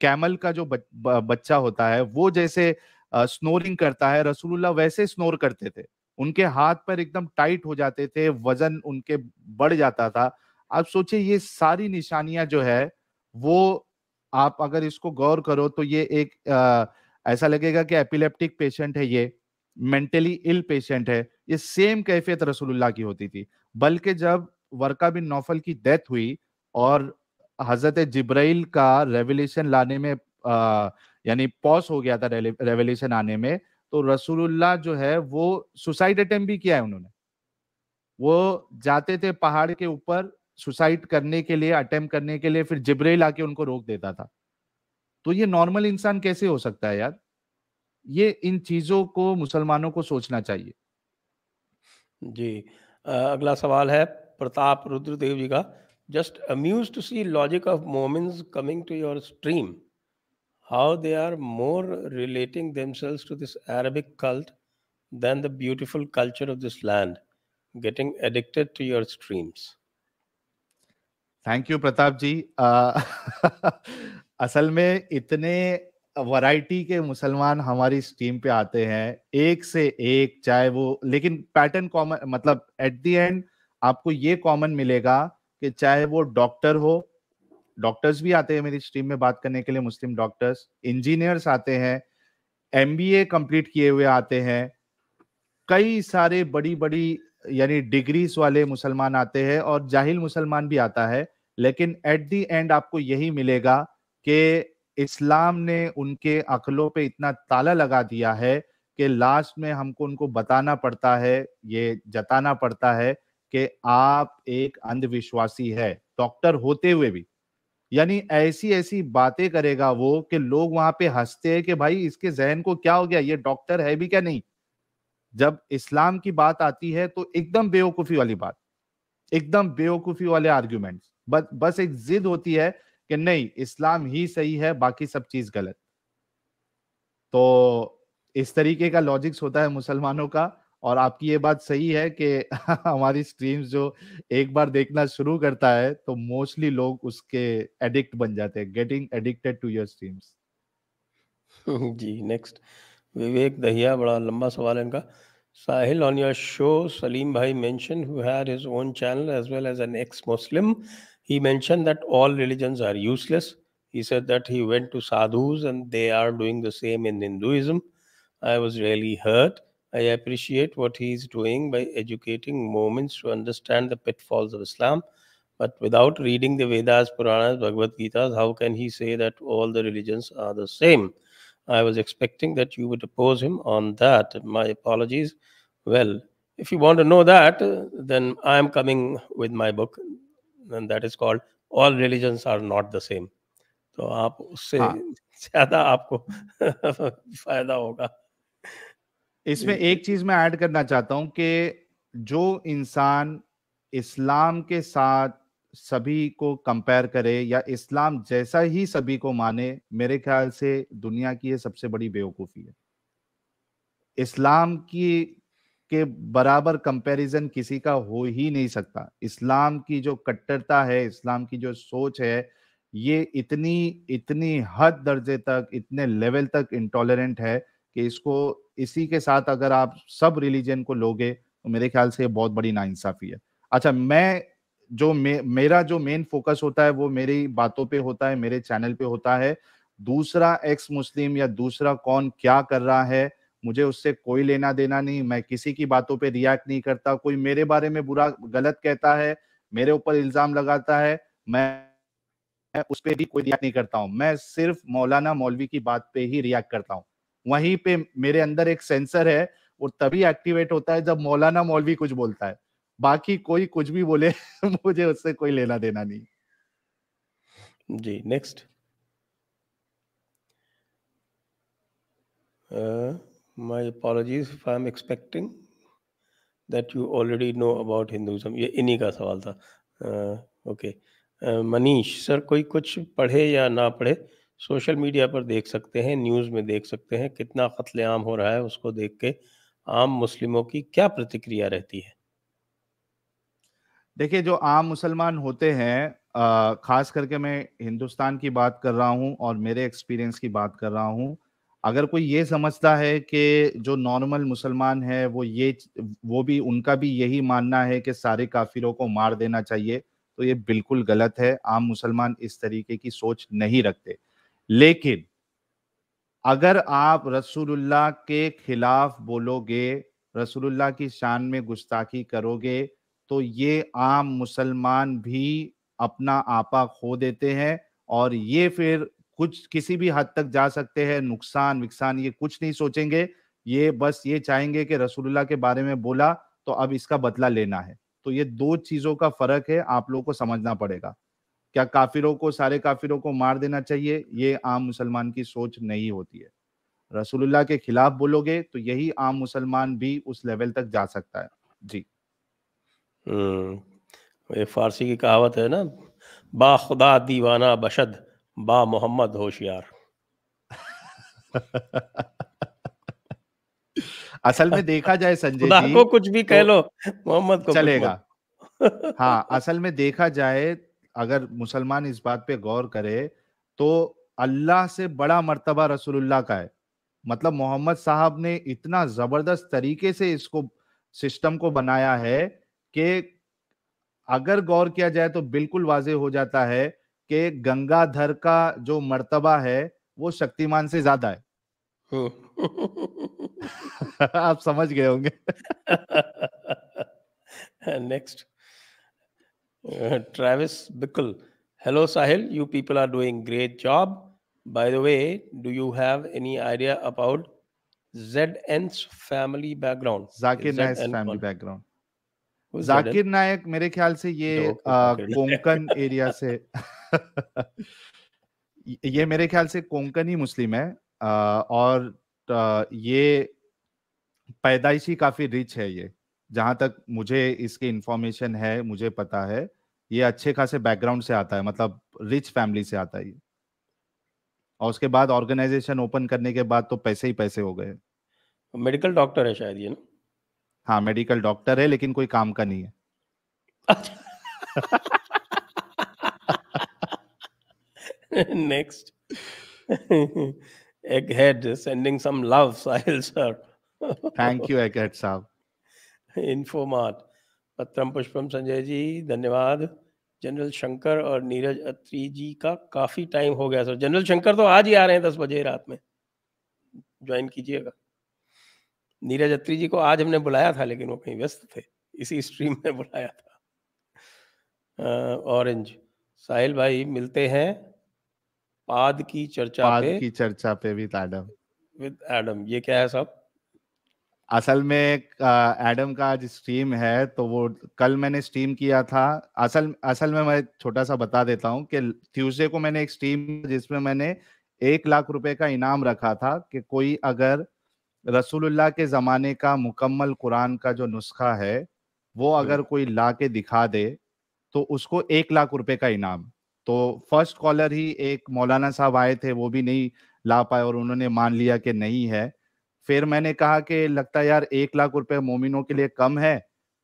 कैमल का जो बच्चा होता है वो जैसे स्नोरिंग करता है, रसूलुल्लाह वैसे स्नोर करते थे। उनके हाथ पर एकदम टाइट हो जाते थे, वजन उनके बढ़ जाता था। आप सोचिए ये सारी निशानियां जो है वो, आप अगर इसको गौर करो तो ये एक ऐसा लगेगा कि एपिलेप्टिक पेशेंट है, ये मेंटली इल पेशेंट है। ये सेम कैफियत रसूलुल्लाह की होती थी। बल्कि जब वर्का बिन नौफल की डेथ हुई और हजरत जिब्राइल का रेवलेशन लाने में यानी पॉज हो गया था रेवलेशन आने में, तो रसूलुल्लाह जो है वो सुसाइड अटेम्प्ट भी किया है उन्होंने। वो जाते थे पहाड़ के ऊपर सुसाइड करने के लिए, अटेम्प्ट करने के लिए, फिर जिब्राइल आके उनको रोक देता था। तो ये नॉर्मल इंसान कैसे हो सकता है यार? ये इन चीजों को मुसलमानों को सोचना चाहिए। जी, अगला सवाल है प्रताप रुद्रदेव जी का। Just amuse to see logic of momins coming to your stream, how they are more relating themselves to this Arabic cult than the beautiful culture of this land, getting addicted to your streams. Thank you Pratap ji. असल में इतने वैरायटी के मुसलमान हमारी स्ट्रीम पे आते हैं, एक से एक, चाहे वो, लेकिन पैटर्न कॉमन, मतलब एट द एंड आपको ये कॉमन मिलेगा कि चाहे वो डॉक्टर हो, डॉक्टर्स भी आते हैं मेरी स्ट्रीम में बात करने के लिए, मुस्लिम डॉक्टर्स, इंजीनियर्स आते हैं, एमबीए कंप्लीट किए हुए आते हैं, कई सारे बड़ी बड़ी यानी डिग्रीज वाले मुसलमान आते हैं, और जाहिल मुसलमान भी आता है। लेकिन एट दी एंड आपको यही मिलेगा कि इस्लाम ने उनके अक्लों पे इतना ताला लगा दिया है कि लास्ट में हमको उनको बताना पड़ता है, ये जताना पड़ता है कि आप एक अंधविश्वासी है, डॉक्टर होते हुए भी। यानी ऐसी ऐसी बातें करेगा वो कि लोग वहां पे हंसते हैं कि भाई इसके जहन को क्या हो गया, ये डॉक्टर है भी क्या नहीं। जब इस्लाम की बात आती है तो एकदम बेवकूफी वाली बात, एकदम बेवकूफी वाले आर्ग्यूमेंट्स, बस एक जिद होती है कि नहीं इस्लाम ही सही है, बाकी सब चीज गलत। तो इस तरीके का लॉजिक्स होता है मुसलमानों का। और आपकी ये बात सही है कि हमारी स्ट्रीम्स जो एक बार देखना शुरू करता है तो मोस्टली लोग उसके एडिक्ट बन जाते हैं, getting addicted to your streams. जी, नेक्स्ट। विवेक दहिया, बड़ा लंबा सवाल है इनका। Sahil, on your show Salim भाई mention who had his own channel as well as an ex Muslim, he mention that all religions are useless, he said that he went to sadhus and they are doing the same in Hinduism, I was really hurt, I appreciate what he is doing by educating Mormons to understand the pitfalls of Islam, but without reading the Vedas, Puranas, Bhagavad Gita, how can he say that all the religions are the same? I was expecting that you would oppose him on that. My apologies. Well, If you want to know that, then I am coming with my book, and that is called All Religions Are Not the Same. तो आप उससे ज्यादा आपको फायदा होगा। इसमें एक चीज मैं ऐड करना चाहता हूं कि जो इंसान इस्लाम के साथ सभी को कंपेयर करे या इस्लाम जैसा ही सभी को माने, मेरे ख्याल से दुनिया की ये सबसे बड़ी बेवकूफी है। इस्लाम की के बराबर कंपैरिजन किसी का हो ही नहीं सकता। इस्लाम की जो कट्टरता है, इस्लाम की जो सोच है, ये इतनी हद दर्जे तक, इतने लेवल तक इंटॉलरेंट है कि इसको इसी के साथ अगर आप सब रिलीजन को लोगे तो मेरे ख्याल से बहुत बड़ी नाइंसाफी है। अच्छा, मैं जो मेरा जो मेन फोकस होता है वो मेरी बातों पे होता है, मेरे चैनल पे होता है। दूसरा एक्स मुस्लिम या दूसरा कौन क्या कर रहा है, मुझे उससे कोई लेना देना नहीं। मैं किसी की बातों पे रिएक्ट नहीं करता। कोई मेरे बारे में बुरा गलत कहता है, मेरे ऊपर इल्जाम लगाता है, मैं उस पे भी कोई रिएक्ट नहीं करता हूँ। मैं सिर्फ मौलाना मौलवी की बात पे ही रिएक्ट करता हूँ। वहीं पे मेरे अंदर एक सेंसर है और तभी एक्टिवेट होता है जब मौलाना मौलवी कुछ बोलता है। बाकी कोई कुछ भी बोले मुझे उससे कोई लेना देना नहीं। जी, next My apologies if I am expecting that you already know about Hinduism. ये इन्हीं का सवाल था। Okay, मनीष सर, कोई कुछ पढ़े या ना पढ़े, सोशल मीडिया पर देख सकते हैं, न्यूज़ में देख सकते हैं, कितना कत्लेआम हो रहा है उसको देख के आम मुस्लिमों की क्या प्रतिक्रिया रहती है? देखिए, जो आम मुसलमान होते हैं, खास करके मैं हिंदुस्तान की बात कर रहा हूँ और मेरे एक्सपीरियंस की बात कर रहा हूँ। अगर कोई ये समझता है कि जो नॉर्मल मुसलमान है वो भी उनका भी यही मानना है कि सारे काफिरों को मार देना चाहिए, तो ये बिल्कुल गलत है। आम मुसलमान इस तरीके की सोच नहीं रखते। लेकिन अगर आप रसूलुल्लाह के खिलाफ बोलोगे, रसूलुल्लाह की शान में गुस्ताखी करोगे, तो ये आम मुसलमान भी अपना आपा खो देते हैं और ये फिर कुछ किसी भी हद तक जा सकते हैं। नुकसान विकसान ये कुछ नहीं सोचेंगे, ये बस ये चाहेंगे कि रसूलुल्लाह के बारे में बोला तो अब इसका बदला लेना है। तो ये दो चीजों का फर्क है, आप लोगों को समझना पड़ेगा। क्या काफिरों को, सारे काफिरों को मार देना चाहिए, ये आम मुसलमान की सोच नहीं होती है। रसूलुल्लाह के खिलाफ बोलोगे तो यही आम मुसलमान भी उस लेवल तक जा सकता है। जी, ये फारसी की कहावत है ना, बा खुदा दीवाना बशद, बा मोहम्मद होशियार। असल में देखा जाए संजय जी, को कुछ भी कह लो, मोहम्मद को चलेगा। हाँ, असल में देखा जाए अगर मुसलमान इस बात पे गौर करे तो अल्लाह से बड़ा मर्तबा रसूलुल्लाह का है। मतलब मोहम्मद साहब ने इतना जबरदस्त तरीके से इसको सिस्टम को बनाया है कि अगर गौर किया जाए तो बिल्कुल वाजे हो जाता है के गंगाधर का जो मर्तबा है वो शक्तिमान से ज्यादा है। आप समझ गए होंगे। Next, Travis Bickle, hello Sahil, you people are doing great job. By the way, do you have any idea about ZN's family background? Zakir Naik family background. Zakir Naik मेरे ख्याल से ये कोंकण एरिया से ये मेरे ख्याल से कोंकणी मुस्लिम है और ये पैदाइशी काफी रिच है। ये जहां तक मुझे इसकी इंफॉर्मेशन है, मुझे पता है ये अच्छे खासे बैकग्राउंड से आता है, मतलब रिच फैमिली से आता है ये। और उसके बाद ऑर्गेनाइजेशन ओपन करने के बाद तो पैसे ही पैसे हो गए। मेडिकल डॉक्टर है शायद ये ना? हाँ, मेडिकल डॉक्टर है लेकिन कोई काम का नहीं है। Next, Egghead sending some love Sahil sir. Thank you Egghead साहब। इन्फोमार्ट, पत्रम पुष्पम संजय जी धन्यवाद। जनरल शंकर और नीरज अत्री जी का काफी टाइम हो गया सर। जनरल शंकर तो आज ही आ रहे हैं 10 बजे रात में, ज्वाइन कीजिएगा। नीरज अत्री जी को आज हमने बुलाया था लेकिन वो कहीं व्यस्त थे, इसी स्ट्रीम में बुलाया था। ऑरेंज, साहिल भाई मिलते हैं पाद की चर्चा पे विद एडम। ये क्या है साहब? असल में एडम का आज स्ट्रीम है, तो वो कल मैंने स्ट्रीम किया था। असल में मैं छोटा सा बता देता हूँ कि ट्यूसडे को मैंने एक स्ट्रीम जिसमें मैंने 1 लाख रुपए का इनाम रखा था कि कोई अगर रसूलुल्लाह के ज़माने का मुकम्मल कुरान का जो नुस्खा है वो अगर कोई ला के दिखा दे तो उसको 1 लाख रुपए का इनाम। तो फर्स्ट कॉलर ही एक मौलाना साहब आए थे, वो भी नहीं ला पाए और उन्होंने मान लिया कि नहीं है। फिर मैंने कहा कि लगता है यार 1 लाख रुपए मोमिनों के लिए कम है,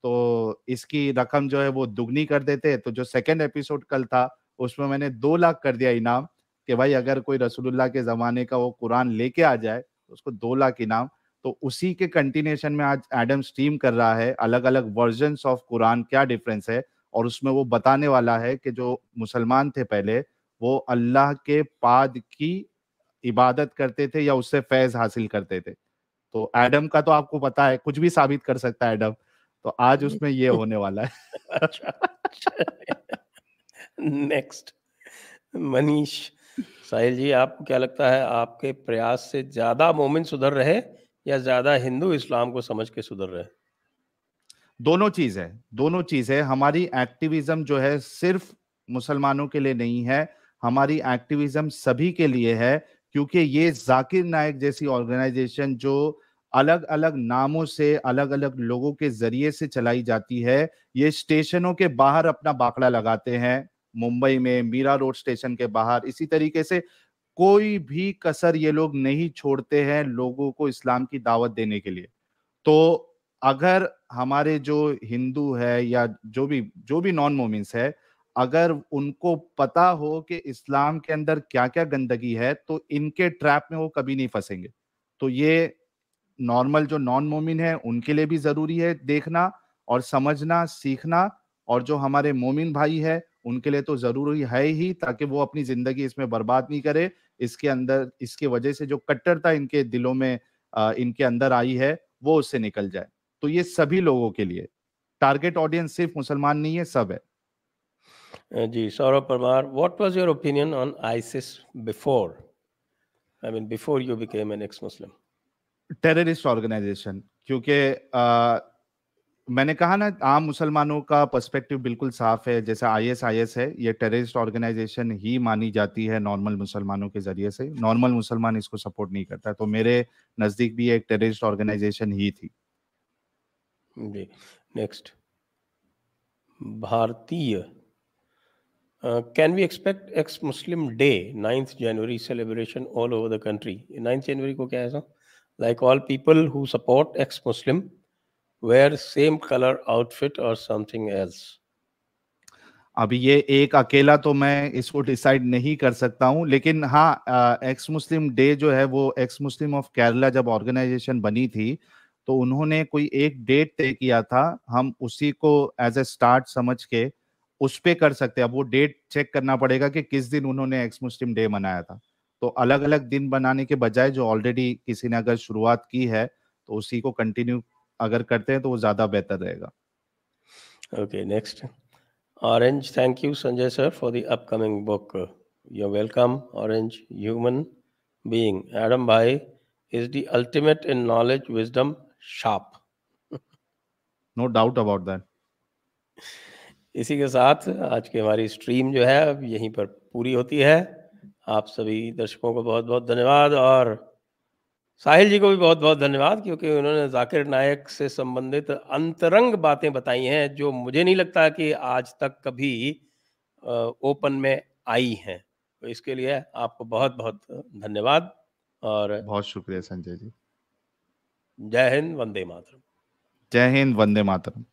तो इसकी रकम जो है वो दुगनी कर देते। तो जो सेकंड एपिसोड कल था उसमें मैंने 2 लाख कर दिया इनाम कि भाई अगर कोई रसूलुल्लाह के ज़माने का वो कुरान लेके आ जाए तो उसको 2 लाख इनाम। तो उसी के कंटिन्यूशन में आज एडम स्ट्रीम कर रहा है, अलग अलग वर्जन्स ऑफ कुरान क्या डिफरेंस है, और उसमें वो बताने वाला है कि जो मुसलमान थे पहले वो अल्लाह के पाद की इबादत करते थे या उससे फैज़ हासिल करते थे। तो एडम का तो आपको पता है कुछ भी साबित कर सकता है एडम, तो आज उसमें ये होने वाला है। नेक्स्ट मनीष। साहिल जी, आपको क्या लगता है, आपके प्रयास से ज्यादा मोमिन सुधर रहे या ज्यादा हिंदू इस्लाम को समझ के सुधर रहे? दोनों चीज है, दोनों चीज है। हमारी एक्टिविज्म जो है सिर्फ मुसलमानों के लिए नहीं है, हमारी एक्टिविज्म सभी के लिए है, क्योंकि ये जाकिर नाइक जैसी ऑर्गेनाइजेशन जो अलग अलग नामों से अलग अलग लोगों के जरिए से चलाई जाती है, ये स्टेशनों के बाहर अपना बाकड़ा लगाते हैं। मुंबई में मीरा रोड स्टेशन के बाहर इसी तरीके से कोई भी कसर ये लोग नहीं छोड़ते हैं लोगों को इस्लाम की दावत देने के लिए। तो अगर हमारे जो हिंदू है या जो भी नॉन मोमिन्स है, अगर उनको पता हो कि इस्लाम के अंदर क्या क्या गंदगी है तो इनके ट्रैप में वो कभी नहीं फंसेंगे। तो ये नॉर्मल जो नॉन मोमिन है उनके लिए भी जरूरी है देखना और समझना सीखना, और जो हमारे मोमिन भाई है उनके लिए तो जरूरी है ही, ताकि वो अपनी जिंदगी इसमें बर्बाद नहीं करे। इसके अंदर इसके वजह से जो कट्टरता इनके दिलों में इनके अंदर आई है वो उससे निकल जाए। तो ये सभी लोगों के लिए, टारगेट ऑडियंस सिर्फ मुसलमान नहीं है, सब है। जी Saurabh Parmar, what was your opinion on ISIS before, I mean before you became an ex Muslim? Terrorist organisation, क्योंकि मैंने कहा ना आम मुसलमानों का पर्सपेक्टिव बिल्कुल साफ है, जैसे आईएसआईएस है ये टेररिस्ट ऑर्गेनाइजेशन ही मानी जाती है नॉर्मल मुसलमानों के जरिए से, नॉर्मल मुसलमान इसको सपोर्ट नहीं करता। तो मेरे नज़दीक भी एक टेररिस्ट ऑर्गेनाइजेशन ही थी। जी next Bharatiya, can we expect ex-Muslim Day, 9th January celebration all over the country? 9th January को क्या है ऐसा? Like all people who support ex-Muslim wear same color outfit or something else. अभी ये एक अकेला तो मैं इसको डिसाइड नहीं कर सकता हूँ, लेकिन हाँ ex-Muslim Day जो है वो ex-Muslim of Kerala जब ऑर्गेनाइजेशन बनी थी तो उन्होंने कोई एक डेट तय किया था, हम उसी को एज ए स्टार्ट समझ के उस पे कर सकते हैं। अब वो डेट चेक करना पड़ेगा कि किस दिन उन्होंने एक्स मुस्लिम डे मनाया था। तो अलग अलग दिन बनाने के बजाय जो ऑलरेडी किसी ने अगर शुरुआत की है तो उसी को कंटिन्यू अगर करते हैं तो वो ज्यादा बेहतर रहेगा। Okay next orange, thank you Sanjay sir for the upcoming book, you are welcome. Orange, human being Adam भाई is the ultimate in knowledge, wisdom, sharp, no doubt about that. इसी के साथ आज की हमारी स्ट्रीम जो है अब यहीं पर पूरी होती है। आप सभी दर्शकों को बहुत बहुत धन्यवाद, और साहिल जी को भी बहुत बहुत धन्यवाद, क्योंकि उन्होंने जाकिर नाइक से संबंधित अंतरंग बातें बताई हैं जो मुझे नहीं लगता कि आज तक कभी ओपन में आई हैं। तो इसके लिए आपको बहुत बहुत धन्यवाद और बहुत शुक्रिया संजय जी। जय हिंद, वंदे मातरम। जय हिंद, वंदे मातरम।